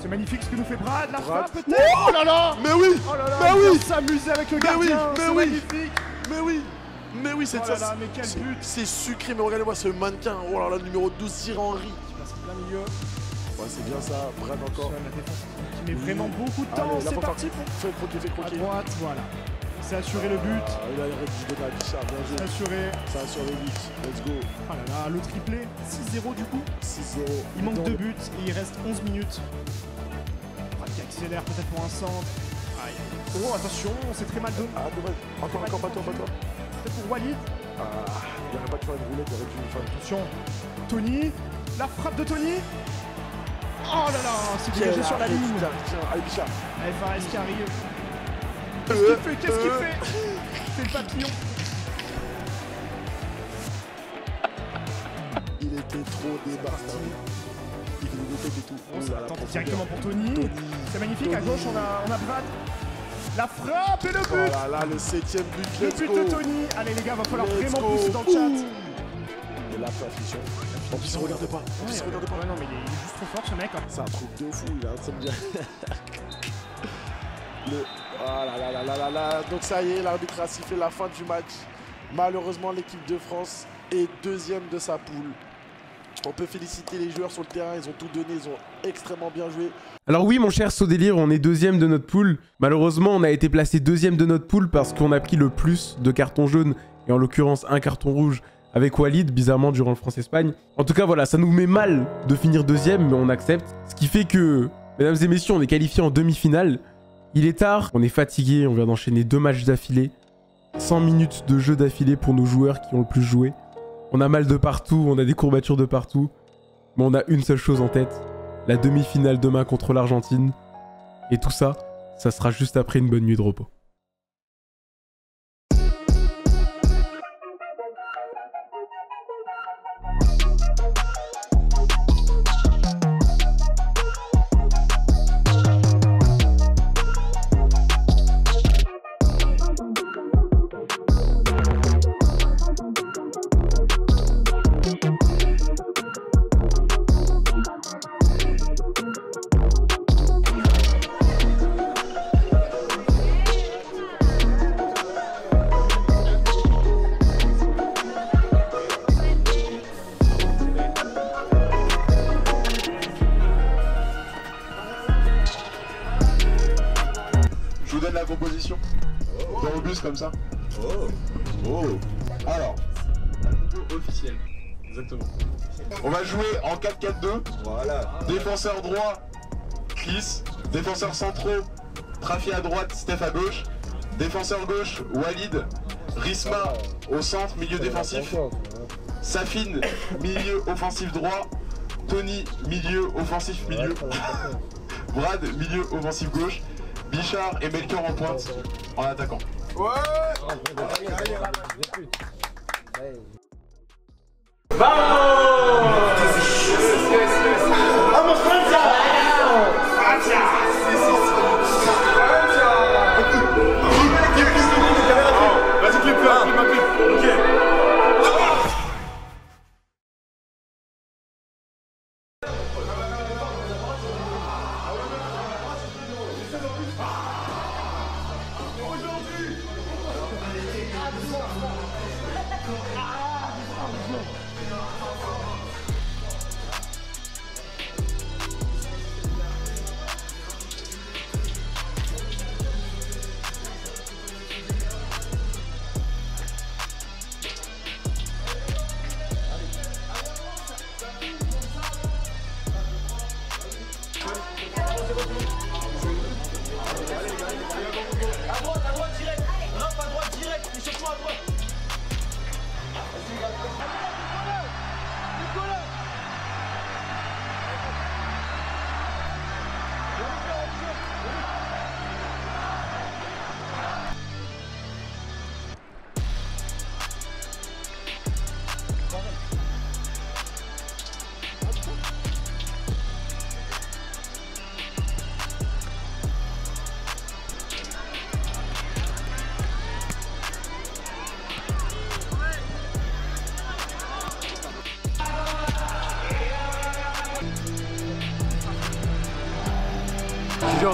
C'est magnifique ce que nous fait Brad. La frappe peut-être. Oh là là. Mais oui. Oh là là. Mais oui. S'amuser avec le gardien. Mais oui. Magnifique. Mais oui. Mais oui, c'est ça. C'est sucré. Mais regardez-moi ce mannequin. Oh là là, numéro douze, Sir Henry. Ouais, c'est bien ça. Brad encore. Qui met vraiment beaucoup de temps. C'est parti pour. Fais croquer, fais croquer. À droite, voilà. C'est assuré le but. Il a récupéré Bichard, bien joué. C'est assuré. C'est assuré le but. Let's go. Ah là là, le triplé. six zéro du coup. six zéro. Il manque deux buts et il reste onze minutes. Brad qui accélère peut-être pour un centre. Aïe. Oh attention, c'est très mal donné. Ah dommage. Encore, encore, pas toi, pas toi. Peut-être pour Walid. Ah, il n'aurait pas dû faire une roulette, il aurait dû une fin. Attention. Tony. La frappe de Tony. Oh là là, c'est dégagé sur la ligne. Allez Bichard. Allez Farès qui arrive. Qu'est-ce qu'il fait? Qu'est-ce qu'il fait? C'est le papillon. Il était trop débarqué. Il était débarqué et tout. On s'attend directement pour Tony. Tony. C'est magnifique, Tony. À gauche on a, on a Brad. La frappe et le but. Oh là là, le septième but. Le but go. De Tony. Allez les gars, va falloir let's vraiment go. Pousser dans le chat. Ouh. Et là, pas affichant. En plus, il ne regarde pas. En plus, il regarde pas. Ouais, non, mais il est juste trop fort ce mec. Hein. C'est un truc de fou, il a un truc bien. Le... Ah là là là là là là. Donc ça y est, l'arbitre a sifflé la fin du match. Malheureusement, l'équipe de France est deuxième de sa poule. On peut féliciter les joueurs sur le terrain, ils ont tout donné, ils ont extrêmement bien joué. Alors oui mon cher Sodélire, on est deuxième de notre poule. Malheureusement on a été placé deuxième de notre poule parce qu'on a pris le plus de cartons jaunes, et en l'occurrence un carton rouge avec Walid, bizarrement durant le France-Espagne. En tout cas voilà, ça nous met mal de finir deuxième, mais on accepte. Ce qui fait que, mesdames et messieurs, on est qualifié en demi-finale. Il est tard, on est fatigué, on vient d'enchaîner deux matchs d'affilée. cent minutes de jeu d'affilée pour nos joueurs qui ont le plus joué. On a mal de partout, on a des courbatures de partout. Mais on a une seule chose en tête, la demi-finale demain contre l'Argentine. Et tout ça, ça sera juste après une bonne nuit de repos. Comme ça. Oh. Oh. Alors. Officiel. Exactement. On va jouer en quatre quatre deux. Voilà. Défenseur droit, Chris. Défenseur centraux, Trafi à droite, Steph à gauche. Défenseur gauche, Walid. Risma au centre, milieu défensif. Safine, milieu offensif droit. Tony, milieu offensif milieu. Brad, milieu offensif gauche. Bichard et Melker en pointe, en attaquant. Ouais, en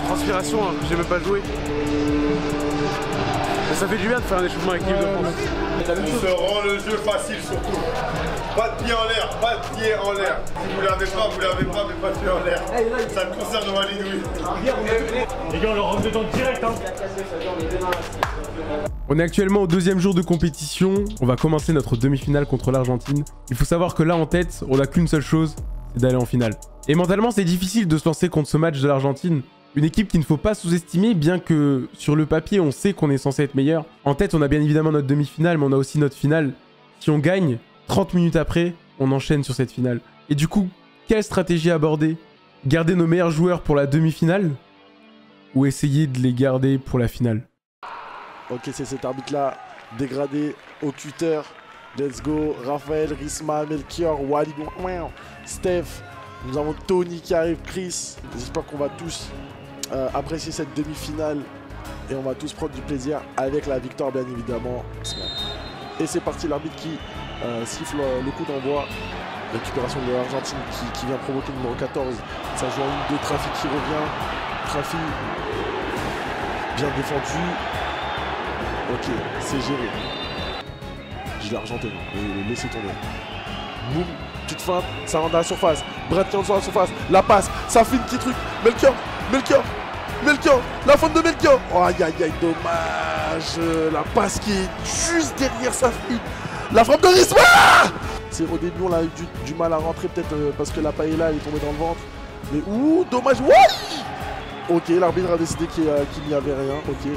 transpiration, hein, j'ai même pas joué. Mais ça fait du bien de faire un échauffement avec l'équipe de France. On se rend le jeu facile surtout. Pas de pied en l'air, pas de pied en l'air. Si vous l'avez pas, vous l'avez pas, mais pas de pied en l'air. Ça me concerne Walid, oui. Les gars, on leur rentre dedans direct, hein. On est actuellement au deuxième jour de compétition. On va commencer notre demi-finale contre l'Argentine. Il faut savoir que là en tête, on n'a qu'une seule chose, c'est d'aller en finale. Et mentalement, c'est difficile de se lancer contre ce match de l'Argentine. Une équipe qu'il ne faut pas sous-estimer, bien que sur le papier, on sait qu'on est censé être meilleur. En tête, on a bien évidemment notre demi-finale, mais on a aussi notre finale. Si on gagne, trente minutes après, on enchaîne sur cette finale. Et du coup, quelle stratégie aborder? Garder nos meilleurs joueurs pour la demi-finale ou essayer de les garder pour la finale? Ok, c'est cet arbitre-là, dégradé au cutter. Let's go, Raphaël, Risma, Melchior, Walid, Steph. Nous avons Tony qui arrive, Chris. J'espère qu'on va tous euh, apprécier cette demi-finale et on va tous prendre du plaisir avec la victoire, bien évidemment. Et c'est parti, l'arbitre qui euh, siffle euh, le coup d'envoi. Récupération de l'Argentine qui, qui vient provoquer le numéro quatorze. Ça joue en ligne de Trafi qui revient. Trafi bien défendu. Ok, c'est géré. Je l'ai argenté, laissez tomber. Boum. petite feinte, ça rentre à la surface. Brad qui rentre sur la surface, la passe, Safine qui truc, Melker, Melker, Melker, la feinte de Melker. Oh aïe aïe aïe, dommage. La passe qui est juste derrière Safine. La frappe de Risma. C'est au début on a eu du, du mal à rentrer peut-être euh, parce que la paella est tombée dans le ventre. Mais ouh, dommage. Ouh. Ok, l'arbitre a décidé qu'il n'y avait rien, ok.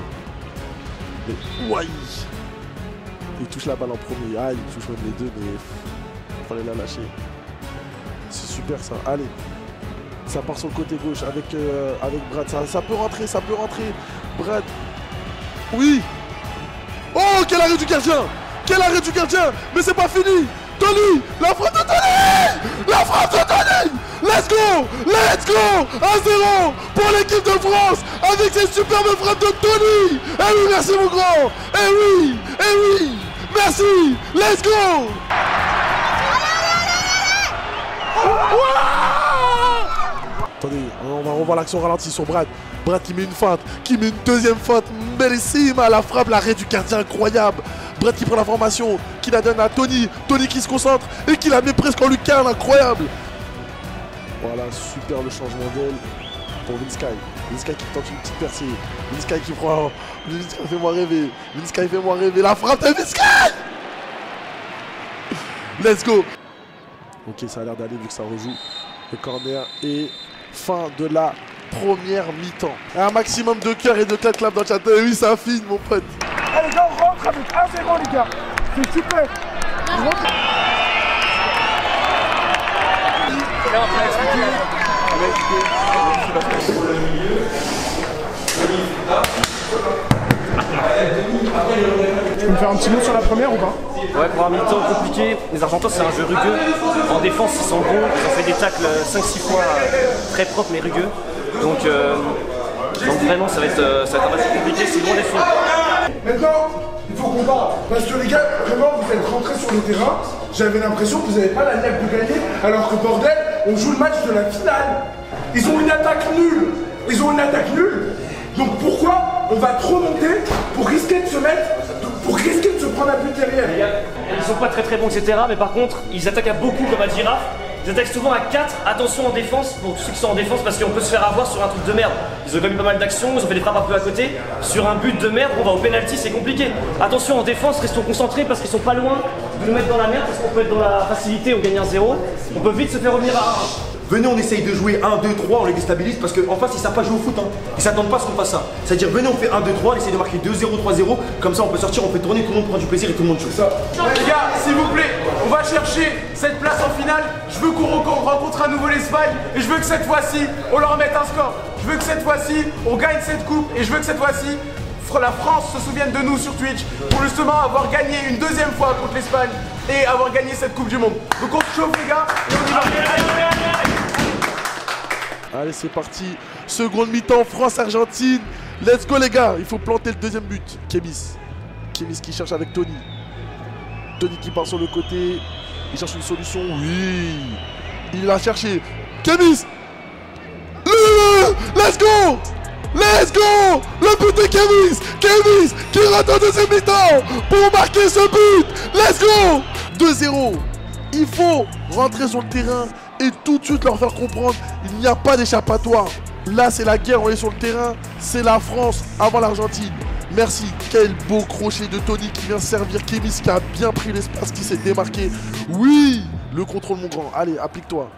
Mais ouaille. Il touche la balle en premier, ah il touche même les deux, mais il fallait la lâcher. C'est super ça, allez. Ça part sur le côté gauche avec, euh, avec Brad, ça, ça peut rentrer, ça peut rentrer. Brad, oui. Oh, quel arrêt du gardien. Quel arrêt du gardien. Mais c'est pas fini. Tony, la frappe de Tony. La frappe de Tony. Let's go! Let's go! un zéro pour l'équipe de France avec cette superbe frappe de Tony! Eh oui, merci mon grand! Eh oui! Eh oui! Merci! Let's go! Allez, allez, allez, allez. Ouah. Attendez, on va revoir l'action ralentie sur Brad. Brad qui met une feinte, qui met une deuxième feinte, bellissime, la frappe, l'arrêt du gardien incroyable. Brad qui prend la formation, qui la donne à Tony, Tony qui se concentre et qui la met presque en lucarne, incroyable. Voilà, super le changement d'aile pour Vinsky. Vinsky qui tente une petite percée. Vinsky qui prend. Vinsky fait-moi rêver. Vinsky fait-moi rêver. La frappe de Vinsky. Let's go. Ok, ça a l'air d'aller vu que ça rejoue. Le corner et fin de la première mi-temps. Un maximum de cœur et de clap clap dans le chat. Et oui, ça fine, mon pote. Allez, les gars, on rentre avec un zéro, les gars. C'est super. Et on va expliquer, on va expliquer, on va expliquer sur le milieu, le livre là, tu peux me faire un petit mot sur la première ou pas? Ouais, pour un mi-temps compliqué, les Argentins c'est un jeu rugueux, en défense ils sont bons, ils ont fait des tacles cinq six fois très propres mais rugueux, donc, euh, donc vraiment ça va être, ça va être un match compliqué, c'est loin des fous. Maintenant, il faut qu'on parle, parce que les gars, vraiment vous êtes rentrés sur le terrain, j'avais l'impression que vous n'avez pas la niaque de gagner, alors que bordel, on joue le match de la finale. Ils ont une attaque nulle. Ils ont une attaque nulle. Donc pourquoi on va trop monter pour risquer de se mettre, pour risquer de se prendre un but derrière? Ils sont pas très très bons, et cetera. Mais par contre, ils attaquent à beaucoup comme à Girafe. Ils attaquent souvent à quatre. Attention en défense pour tous ceux qui sont en défense parce qu'on peut se faire avoir sur un truc de merde. Ils ont quand même eu pas mal d'actions, ils ont fait des frappes un peu à côté. Sur un but de merde, on va au pénalty, c'est compliqué. Attention en défense, restons concentrés parce qu'ils sont pas loin de nous mettre dans la merde parce qu'on peut être dans la facilité, on gagne un zéro. On peut vite se faire revenir à un. Venez, on essaye de jouer un, deux, trois, on les déstabilise parce qu'en face, ils ne savent pas jouer au foot. Hein. Ils s'attendent pas à ce qu'on fasse ça. C'est-à-dire, venez, on fait un, deux, trois, on essaye de marquer deux zéro, trois zéro. Comme ça, on peut sortir, on peut tourner, tout le monde prend du plaisir et tout le monde joue. Ça. Les gars, s'il vous plaît, on va chercher cette place en finale. Je veux qu'on rencontre à nouveau l'Espagne et je veux que cette fois-ci, on leur mette un score. Je veux que cette fois-ci, on gagne cette coupe et je veux que cette fois-ci, la France se souvienne de nous sur Twitch pour justement avoir gagné une deuxième fois contre l'Espagne et avoir gagné cette Coupe du Monde. Donc on se chauffe, les gars, et on y va. Allez, c'est parti, seconde mi-temps, France-Argentine. Let's go les gars, il faut planter le deuxième but. Kémis, Kémis qui cherche avec Tony. Tony qui part sur le côté, il cherche une solution, oui. Il l'a cherché, Kémis. Let's go, let's go. Le but de Kémis, Kémis qui rate en deuxième mi-temps pour marquer ce but. Let's go, deux zéro. Il faut rentrer sur le terrain et tout de suite leur faire comprendre, il n'y a pas d'échappatoire. Là, c'est la guerre, on est sur le terrain, c'est la France avant l'Argentine. Merci, quel beau crochet de Tony qui vient servir Kémis, qui a bien pris l'espace, qui s'est démarqué. Oui, le contrôle, mon grand. Allez, applique-toi.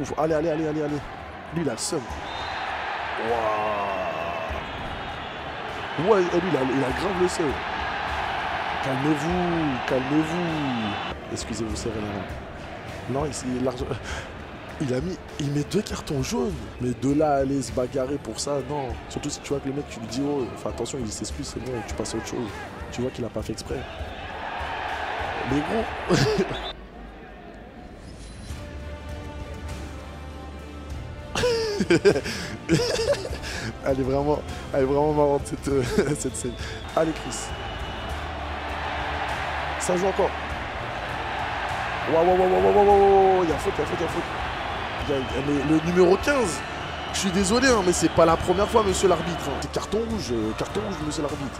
Ouf, allez, allez, allez, allez, allez. Lui, il a le seum. Waouh. Ouais, lui, il a, il a grave le seum. Calmez-vous, calmez-vous. Excusez-vous, c'est rien. Non, ici, l'argent... Il a mis, il met deux cartons jaunes, mais de là à aller se bagarrer pour ça, non. Surtout si tu vois que le mec, tu lui dis, oh, enfin attention, il s'excuse, c'est bon, tu passes à autre chose. Tu vois qu'il a pas fait exprès. Mais gros. Elle est vraiment, elle est vraiment marrante cette, euh, cette scène. Allez Chris. Ça joue encore. Waouh, waouh, waouh, waouh, waouh, il y a faute, il y a faute, il y a faute. Le numéro quinze, je suis désolé, hein, mais c'est pas la première fois, monsieur l'arbitre. C'est carton rouge, carton rouge, monsieur l'arbitre.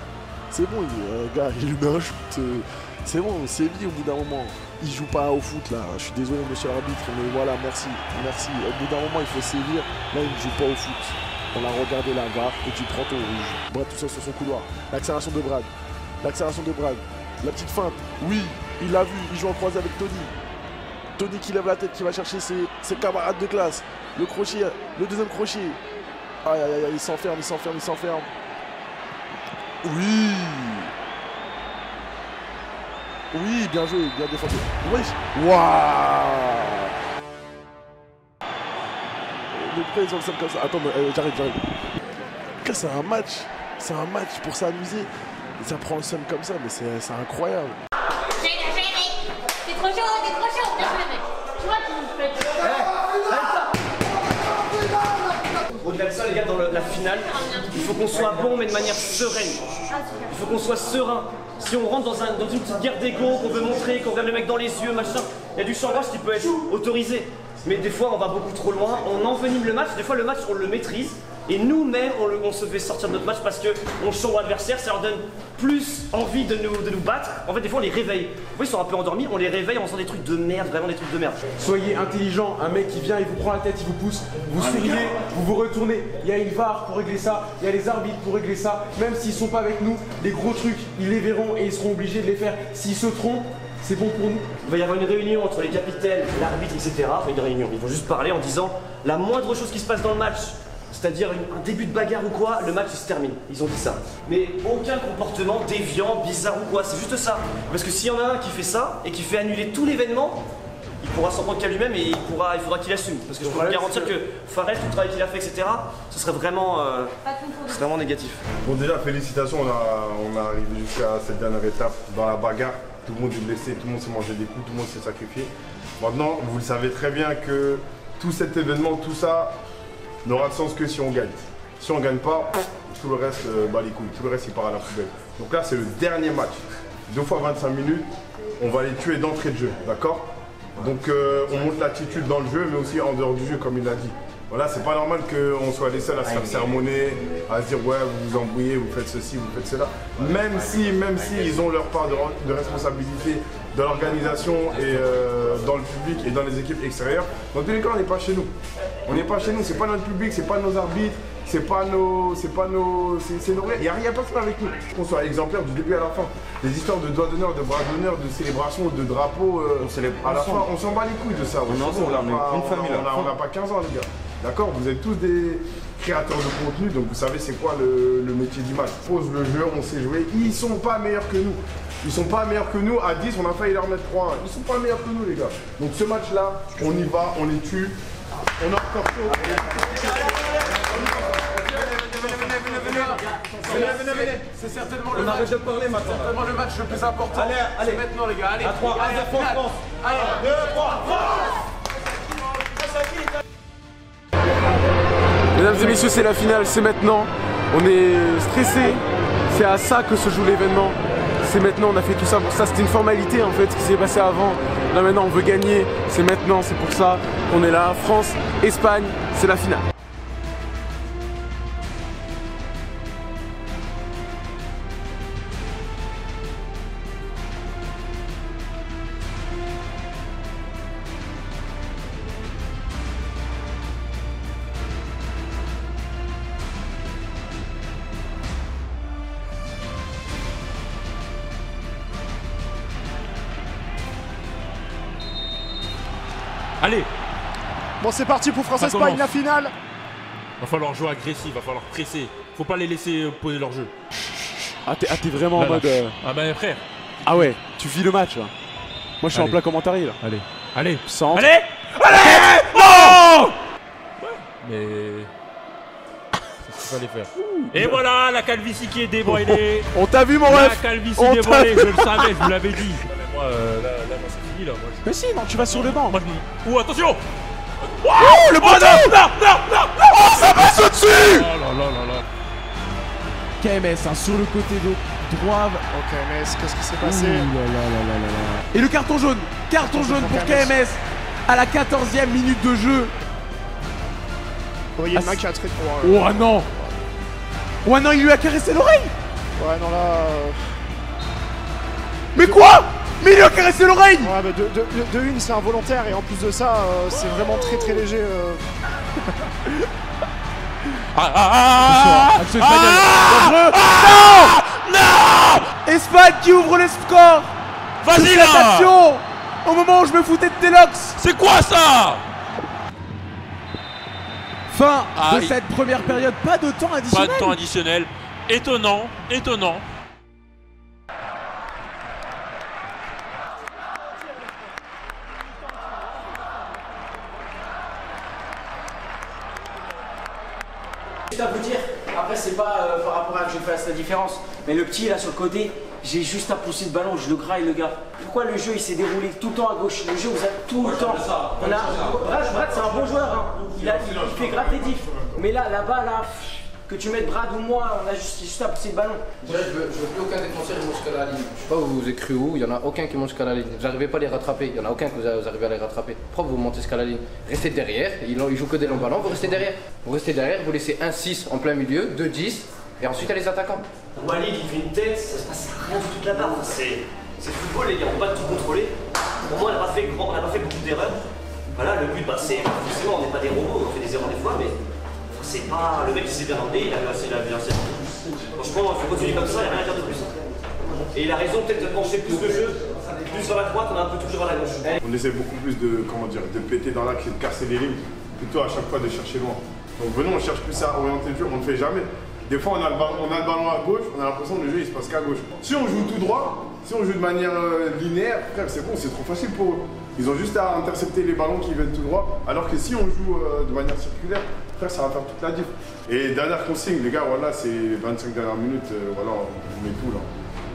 C'est bon, il, euh, gars, il lui met un shoot. Euh, C'est bon, Séville au bout d'un moment, il joue pas au foot là. Je suis désolé monsieur l'arbitre, mais voilà, merci, merci. Au bout d'un moment, il faut sévir. Là, il ne joue pas au foot. On a regardé la V A R et tu prends ton rouge. Brad tout ça sur son couloir. L'accélération de Brad. L'accélération de Brad. La petite feinte. Oui, il l'a vu. Il joue en croisé avec Tony. Tony qui lève la tête, qui va chercher ses, ses camarades de classe. Le crochet, le deuxième crochet. Aïe, aïe, aïe, il s'enferme, il s'enferme, il s'enferme. Oui. Oui, bien joué, bien défendu. Oui. Waouh. Le prêt, ils ont le seul comme ça. Attends, euh, j'arrive, j'arrive. C'est un match. C'est un match pour s'amuser. Ça prend le seum comme ça, mais c'est incroyable. J'ai gagné. T'es trop chaud, t'es trop chaud. Bien joué, mec. Tu vois qu'il nous fait. Au-delà de ça, les gars, dans la finale, il faut qu'on soit bon, mais de manière sereine. Il faut qu'on soit serein. Si on rentre dans, un, dans une petite guerre d'égo, qu'on veut montrer, qu'on regarde le mec dans les yeux, machin, il y a du chambrage qui peut être autorisé. Mais des fois, on va beaucoup trop loin, on envenime le match, des fois le match, on le maîtrise. Et nous-mêmes, on, on se fait sortir de notre match parce qu'on chambre l'adversaire, ça leur donne plus envie de nous, de nous battre. En fait, des fois, on les réveille. Vous voyez, ils sont un peu endormis, on les réveille en faisant des trucs de merde, vraiment des trucs de merde. Soyez intelligent, un mec qui vient, il vous prend la tête, il vous pousse, vous souriez, vous vous retournez. Il y a une V A R pour régler ça, il y a les arbitres pour régler ça. Même s'ils sont pas avec nous, les gros trucs, ils les verront et ils seront obligés de les faire. S'ils se trompent, c'est bon pour nous. Il va y avoir une réunion entre les capitaines, l'arbitre, et cetera. Enfin, une réunion, ils vont juste parler en disant la moindre chose qui se passe dans le match. C'est-à-dire un début de bagarre ou quoi, le match se termine. Ils ont dit ça. Mais aucun comportement déviant, bizarre ou quoi, c'est juste ça. Parce que s'il y en a un qui fait ça et qui fait annuler tout l'événement, il pourra s'en prendre qu'à lui-même et il, pourra, il faudra qu'il assume. Parce que je peux vous garantir que Farès, tout le travail qu'il a fait, et cetera, ce serait vraiment, euh, vraiment négatif. Bon, déjà, félicitations, on a, on a arrivé jusqu'à cette dernière étape dans la bagarre. Tout le monde est blessé, tout le monde s'est mangé des coups, tout le monde s'est sacrifié. Maintenant, vous le savez très bien que tout cet événement, tout ça, n'aura de sens que si on gagne. Si on ne gagne pas, tout le reste, euh, bah les couilles, tout le reste il part à la poubelle. Donc là c'est le dernier match. deux fois vingt-cinq minutes, on va les tuer d'entrée de jeu, d'accord? Donc euh, on monte l'attitude dans le jeu, mais aussi en dehors du jeu comme il l'a dit. Voilà, c'est pas normal qu'on soit les seuls à se faire sermonner, à se dire ouais vous vous embrouillez, vous faites ceci, vous faites cela. Même si, même si ils ont leur part de, de responsabilité dans l'organisation et euh, dans le public et dans les équipes extérieures, dans tous les cas on n'est pas chez nous. On n'est pas chez nous, c'est pas notre public, c'est pas nos arbitres, c'est pas nos. c'est pas nos. c'est nos. Il n'y a rien personne avec nous. Qu'on soit exemplaire du début à la fin. Les histoires de doigts d'honneur, de bras d'honneur, de célébrations, de drapeaux, euh, on célèbre à la fin, on s'en bat les couilles de ça. On n'a pas quinze ans les gars. D'accord, vous êtes tous des créateurs de contenu, donc vous savez c'est quoi le, le métier d'image. Pose le jeu, on sait jouer, ils sont pas meilleurs que nous. Ils sont pas meilleurs que nous, à dix on a failli leur mettre trois à un. Ils sont pas meilleurs que nous les gars. Donc ce match là, on y va, on les tue, on en encore c'est certainement le match. Certainement le match le plus important. Allez, allez maintenant les gars, allez. À trois, allez, France. Allez, deux, trois, France. Mesdames et messieurs, c'est la finale, c'est maintenant. On est stressé, c'est à ça que se joue l'événement. C'est maintenant, on a fait tout ça pour ça. C'était une formalité en fait, ce qui s'est passé avant. Là maintenant, on veut gagner, c'est maintenant, c'est pour ça qu'on est là. France, Espagne, c'est la finale. Allez. Bon c'est parti pour France-Espagne, la finale. Va falloir jouer agressif, va falloir presser. Faut pas les laisser poser leur jeu. Ah t'es ah, vraiment là, en mode... Euh... Ah bah frère. Ah ouais, tu vis le match là. Moi je suis en plat commentary là. Allez, allez, centre. Allez, allez, non ouais. Mais... c'est ce qu'il fallait faire. Ouh, et bien. Voilà la calvitie qui est dévoilée. On t'a vu mon ref. La calvitie on dévoilée, je le savais, je vous l'avais dit. Moi, euh, là, là, moi, c'est fini, là. Moi, je... Mais si, non, tu vas sur le banc. Moi, je... Ouh, attention. Wow oh, le bonhomme. Oh, non, non, non, non. Oh, ça passe au-dessus. Oh là là là là. K M S, hein, sur le côté de droit. Oh, K M S, qu'est-ce qui s'est passé? Ouh, là, là, là, là, là. Et le carton jaune. Carton, carton jaune pour K M S. K M S à la quatorzième minute de jeu. Oh, il y a ah, qui a très froid. Oh, ah non. Oh, ah non, il lui a caressé l'oreille. Ouais, non, là... Euh... Mais quoi? Mais il a caressé l'oreille. Ouais, bah de, de, de, de une, c'est involontaire et en plus de ça, euh, c'est vraiment très très léger. Euh... Ah ah ah ah ah ah non. Espagne qui ouvre les scores. Vas-y là. Attention. Au moment où je me foutais de Deluxe. C'est quoi ça? Fin ah, de il... cette première période, pas de temps additionnel. Pas de temps additionnel. Étonnant, étonnant. Je dois vous dire, après c'est pas euh, par rapport à que je fasse la différence, mais le petit là sur le côté, j'ai juste à pousser le ballon, je le graille le gars. Pourquoi le jeu il s'est déroulé tout le temps à gauche? Le jeu vous a tout moi, le temps. Ça, on a... Brad, Brad c'est un bon joueur, hein. Il, a... il fait grave des diffs. Mais là, là-bas, là, que tu mettes Brad ou moi, on a juste, juste à pousser le ballon. Déjà, je veux, je veux plus aucun défenseur qui monte jusqu'à la ligne. Je sais pas vous vous êtes cru où, il y en a aucun qui monte jusqu'à la ligne. Vous n'arrivez pas à les rattraper, il y en a aucun que vous arrivez à les rattraper. Pourquoi vous montez jusqu'à la ligne? Restez derrière, ils, ont, ils jouent que des longs ballons, vous restez derrière. Vous restez derrière, vous laissez un six en plein milieu, deux dix, et ensuite à les attaquants. Walid il fait une tête, ça se passe rien de toute la barre. C'est le football, les gars, on va tout contrôler. Pour moi, on n'a pas fait grand, on n'a pas fait beaucoup d'erreurs. Voilà, le but, bah, c'est forcément, on n'est pas des robots, on fait des erreurs des fois, mais. C'est pas le mec qui s'est bien emmené, il a assez la violence. Franchement, il faut continuer comme ça, il n'y a rien à dire de plus. Et il a raison peut-être de pencher plus le jeu, plus sur la droite, on a un peu toujours à la gauche. On essaie beaucoup plus de, comment dire, de péter dans l'axe et de casser les lignes, plutôt à chaque fois de chercher loin. Donc venons, on cherche plus à orienter le jeu, on ne fait jamais. Des fois, on a le ballon, on a le ballon à gauche, on a l'impression que le jeu il se passe qu'à gauche. Si on joue tout droit, si on joue de manière linéaire, frère, c'est bon, c'est trop facile pour eux. Ils ont juste à intercepter les ballons qui viennent tout droit, alors que si on joue euh, de manière circulaire, après ça va faire toute la diff. Et dernière consigne, les gars, voilà, c'est vingt-cinq dernières minutes, euh, voilà, on met tout là.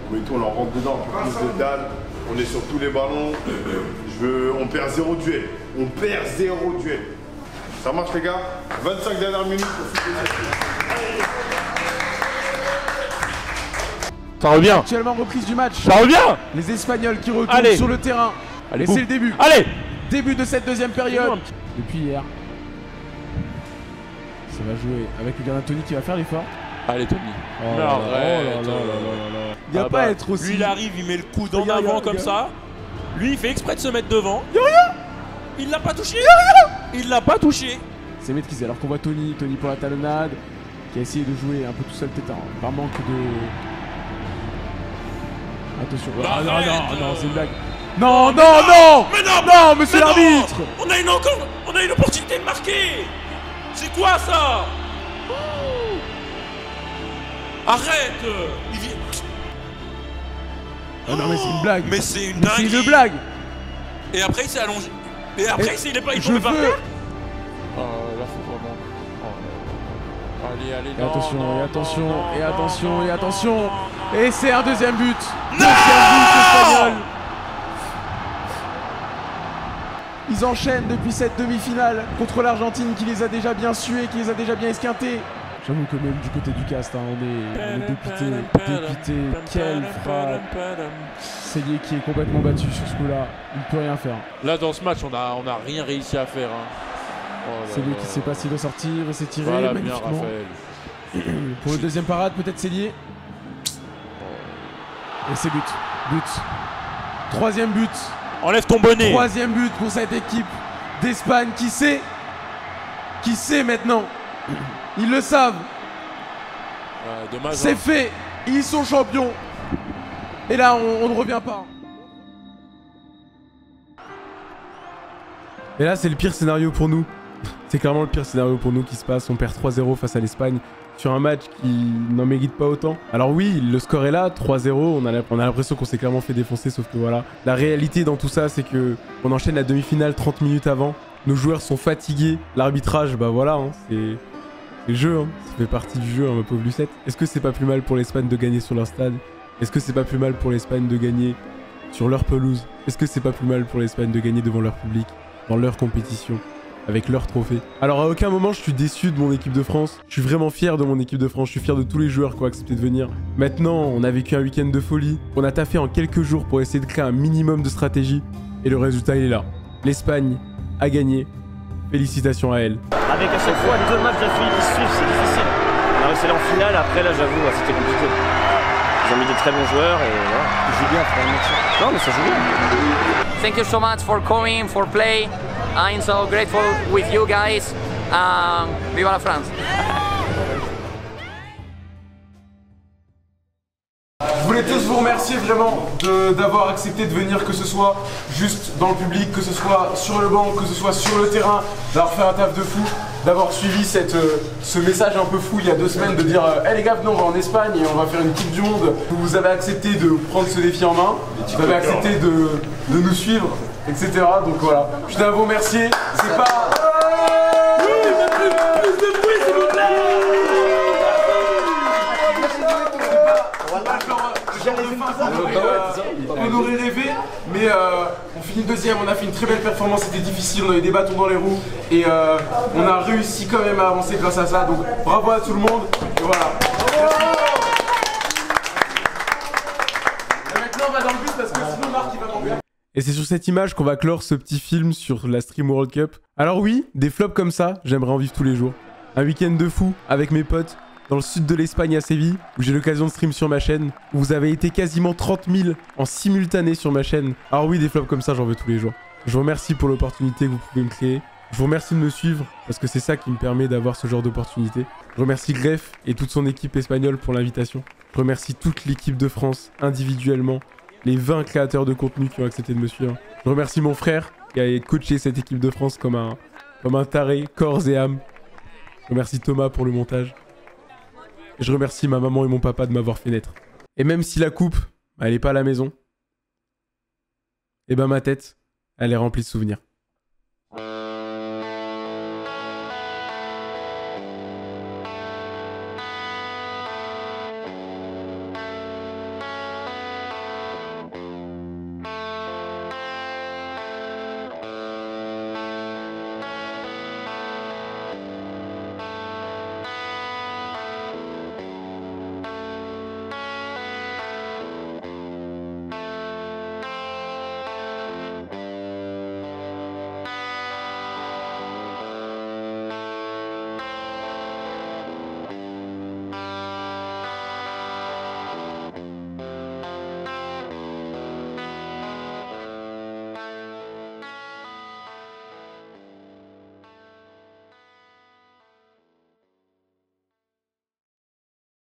On met tout, on en rentre dedans, on fait plus de dalle, on est sur tous les ballons. Je veux, on perd zéro duel, on perd zéro duel. Ça marche les gars, vingt-cinq dernières minutes pour finir. Ça revient. Actuellement reprise du match. Ça revient. Les Espagnols qui retournent sur le terrain. Allez, c'est le début. Allez, début de cette deuxième période. Depuis hier, ça va jouer avec le gardien Tony qui va faire l'effort. Allez Tony. Oh là là là là. Il n'y a ah pas bah, à être aussi. Lui il arrive, il met le coude en avant comme ça. Lui il fait exprès de se mettre devant. Y'a rien. Il l'a pas touché. Y'a rien. Il l'a pas touché. C'est maîtrisé alors qu'on voit Tony, Tony pour la talonnade, qui a essayé de jouer un peu tout seul peut-être par manque de. Attention. Ah non non non, c'est une blague. Non, non, non, mais non, non, monsieur l'arbitre. On a une encore, on a une opportunité de marquer. C'est quoi ça? Arrête. Il vient. Oh, oh non, mais c'est une blague. Mais c'est une dingue. C'est une blague. Et après il s'est allongé. Et après il est pas, il tombe par terre. Oh là, faut vraiment. Oh. Allez, allez. Et non, attention, non, et attention, non, et attention, non, et attention, non, et c'est un deuxième but. Non. Deuxième but espagnol. Ils enchaînent depuis cette demi-finale contre l'Argentine qui les a déjà bien sués, qui les a déjà bien esquintés. J'avoue que même du côté du cast, hein, on est, on est dépité, dépité, quelle frappe. Seillier qui est complètement battu sur ce coup-là, il ne peut rien faire. Là dans ce match, on n'a on a rien réussi à faire. Hein. Oh Seillier qui ne sait pas s'il doit sortir, et s'est tiré voilà, magnifiquement. Bien, Raphaël. Pour le deuxième parade, peut-être Seillier. Et c'est but, but. Troisième but. Enlève ton bonnet. Troisième but pour cette équipe d'Espagne qui sait, qui sait maintenant. Ils le savent. Ouais, c'est hein. fait. Ils sont champions. Et là, on, on ne revient pas. Et là, c'est le pire scénario pour nous. C'est clairement le pire scénario pour nous qui se passe. On perd trois zéro face à l'Espagne sur un match qui n'en mérite pas autant. Alors oui, le score est là, trois zéro, on a l'impression qu'on s'est clairement fait défoncer, sauf que voilà. La réalité dans tout ça, c'est que on enchaîne la demi-finale trente minutes avant. Nos joueurs sont fatigués. L'arbitrage, bah voilà, hein, c'est le jeu, hein. Ça fait partie du jeu, hein, ma pauvre Lucette. Est-ce que c'est pas plus mal pour l'Espagne de gagner sur leur stade? Est-ce que c'est pas plus mal pour l'Espagne de gagner sur leur pelouse? Est-ce que c'est pas plus mal pour l'Espagne de gagner devant leur public, dans leur compétition, avec leur trophée? Alors à aucun moment je suis déçu de mon équipe de France. Je suis vraiment fier de mon équipe de France. Je suis fier de tous les joueurs qui ont accepté de venir. Maintenant, on a vécu un week-end de folie. On a taffé en quelques jours pour essayer de créer un minimum de stratégie. Et le résultat, il est là. L'Espagne a gagné. Félicitations à elle. Avec à chaque fois deux matchs d'affilée qui suivent, c'est difficile. On a réussi à aller en finale. Après, là, j'avoue, c'était compliqué. Ils ont mis des très bon joueur et voilà. Il joue bien, non mais ça joue bien. Thank you so much for coming, for play. I'm so grateful with you guys. Um, vive la France. Je voulais tous vous remercier vraiment d'avoir accepté de venir, que ce soit juste dans le public, que ce soit sur le banc, que ce soit sur le terrain, d'avoir fait un taf de fou, d'avoir suivi cette, euh, ce message un peu fou il y a deux semaines de dire euh, hey les gars, venez, on va en Espagne et on va faire une Coupe du Monde. Vous avez accepté de prendre ce défi en main, vous avez accepté de, de nous suivre, et cetera. Donc voilà, je tiens à vous remercier. C'est pas... On aurait rêvé, mais euh, on finit deuxième, on a fait une très belle performance, c'était difficile, on a eu des bâtons dans les roues et euh, on a réussi quand même à avancer grâce à ça, donc bravo à tout le monde, et voilà. Et maintenant on va dans le bus parce que sinon Marc il va m'envoyer. Et c'est sur cette image qu'on va clore ce petit film sur la Stream World Cup. Alors oui, des flops comme ça, j'aimerais en vivre tous les jours. Un week-end de fou avec mes potes, dans le sud de l'Espagne à Séville, où j'ai l'occasion de stream sur ma chaîne, où vous avez été quasiment trente mille en simultané sur ma chaîne. Alors oui, des flops comme ça, j'en veux tous les jours. Je vous remercie pour l'opportunité que vous pouvez me créer. Je vous remercie de me suivre, parce que c'est ça qui me permet d'avoir ce genre d'opportunité. Je remercie Glef et toute son équipe espagnole pour l'invitation. Je remercie toute l'équipe de France, individuellement, les vingt créateurs de contenu qui ont accepté de me suivre. Je remercie mon frère qui a coaché cette équipe de France comme un, comme un taré, corps et âme. Je remercie Thomas pour le montage. Je remercie ma maman et mon papa de m'avoir fait naître. Et même si la coupe, elle n'est pas à la maison, et ben ma tête, elle est remplie de souvenirs.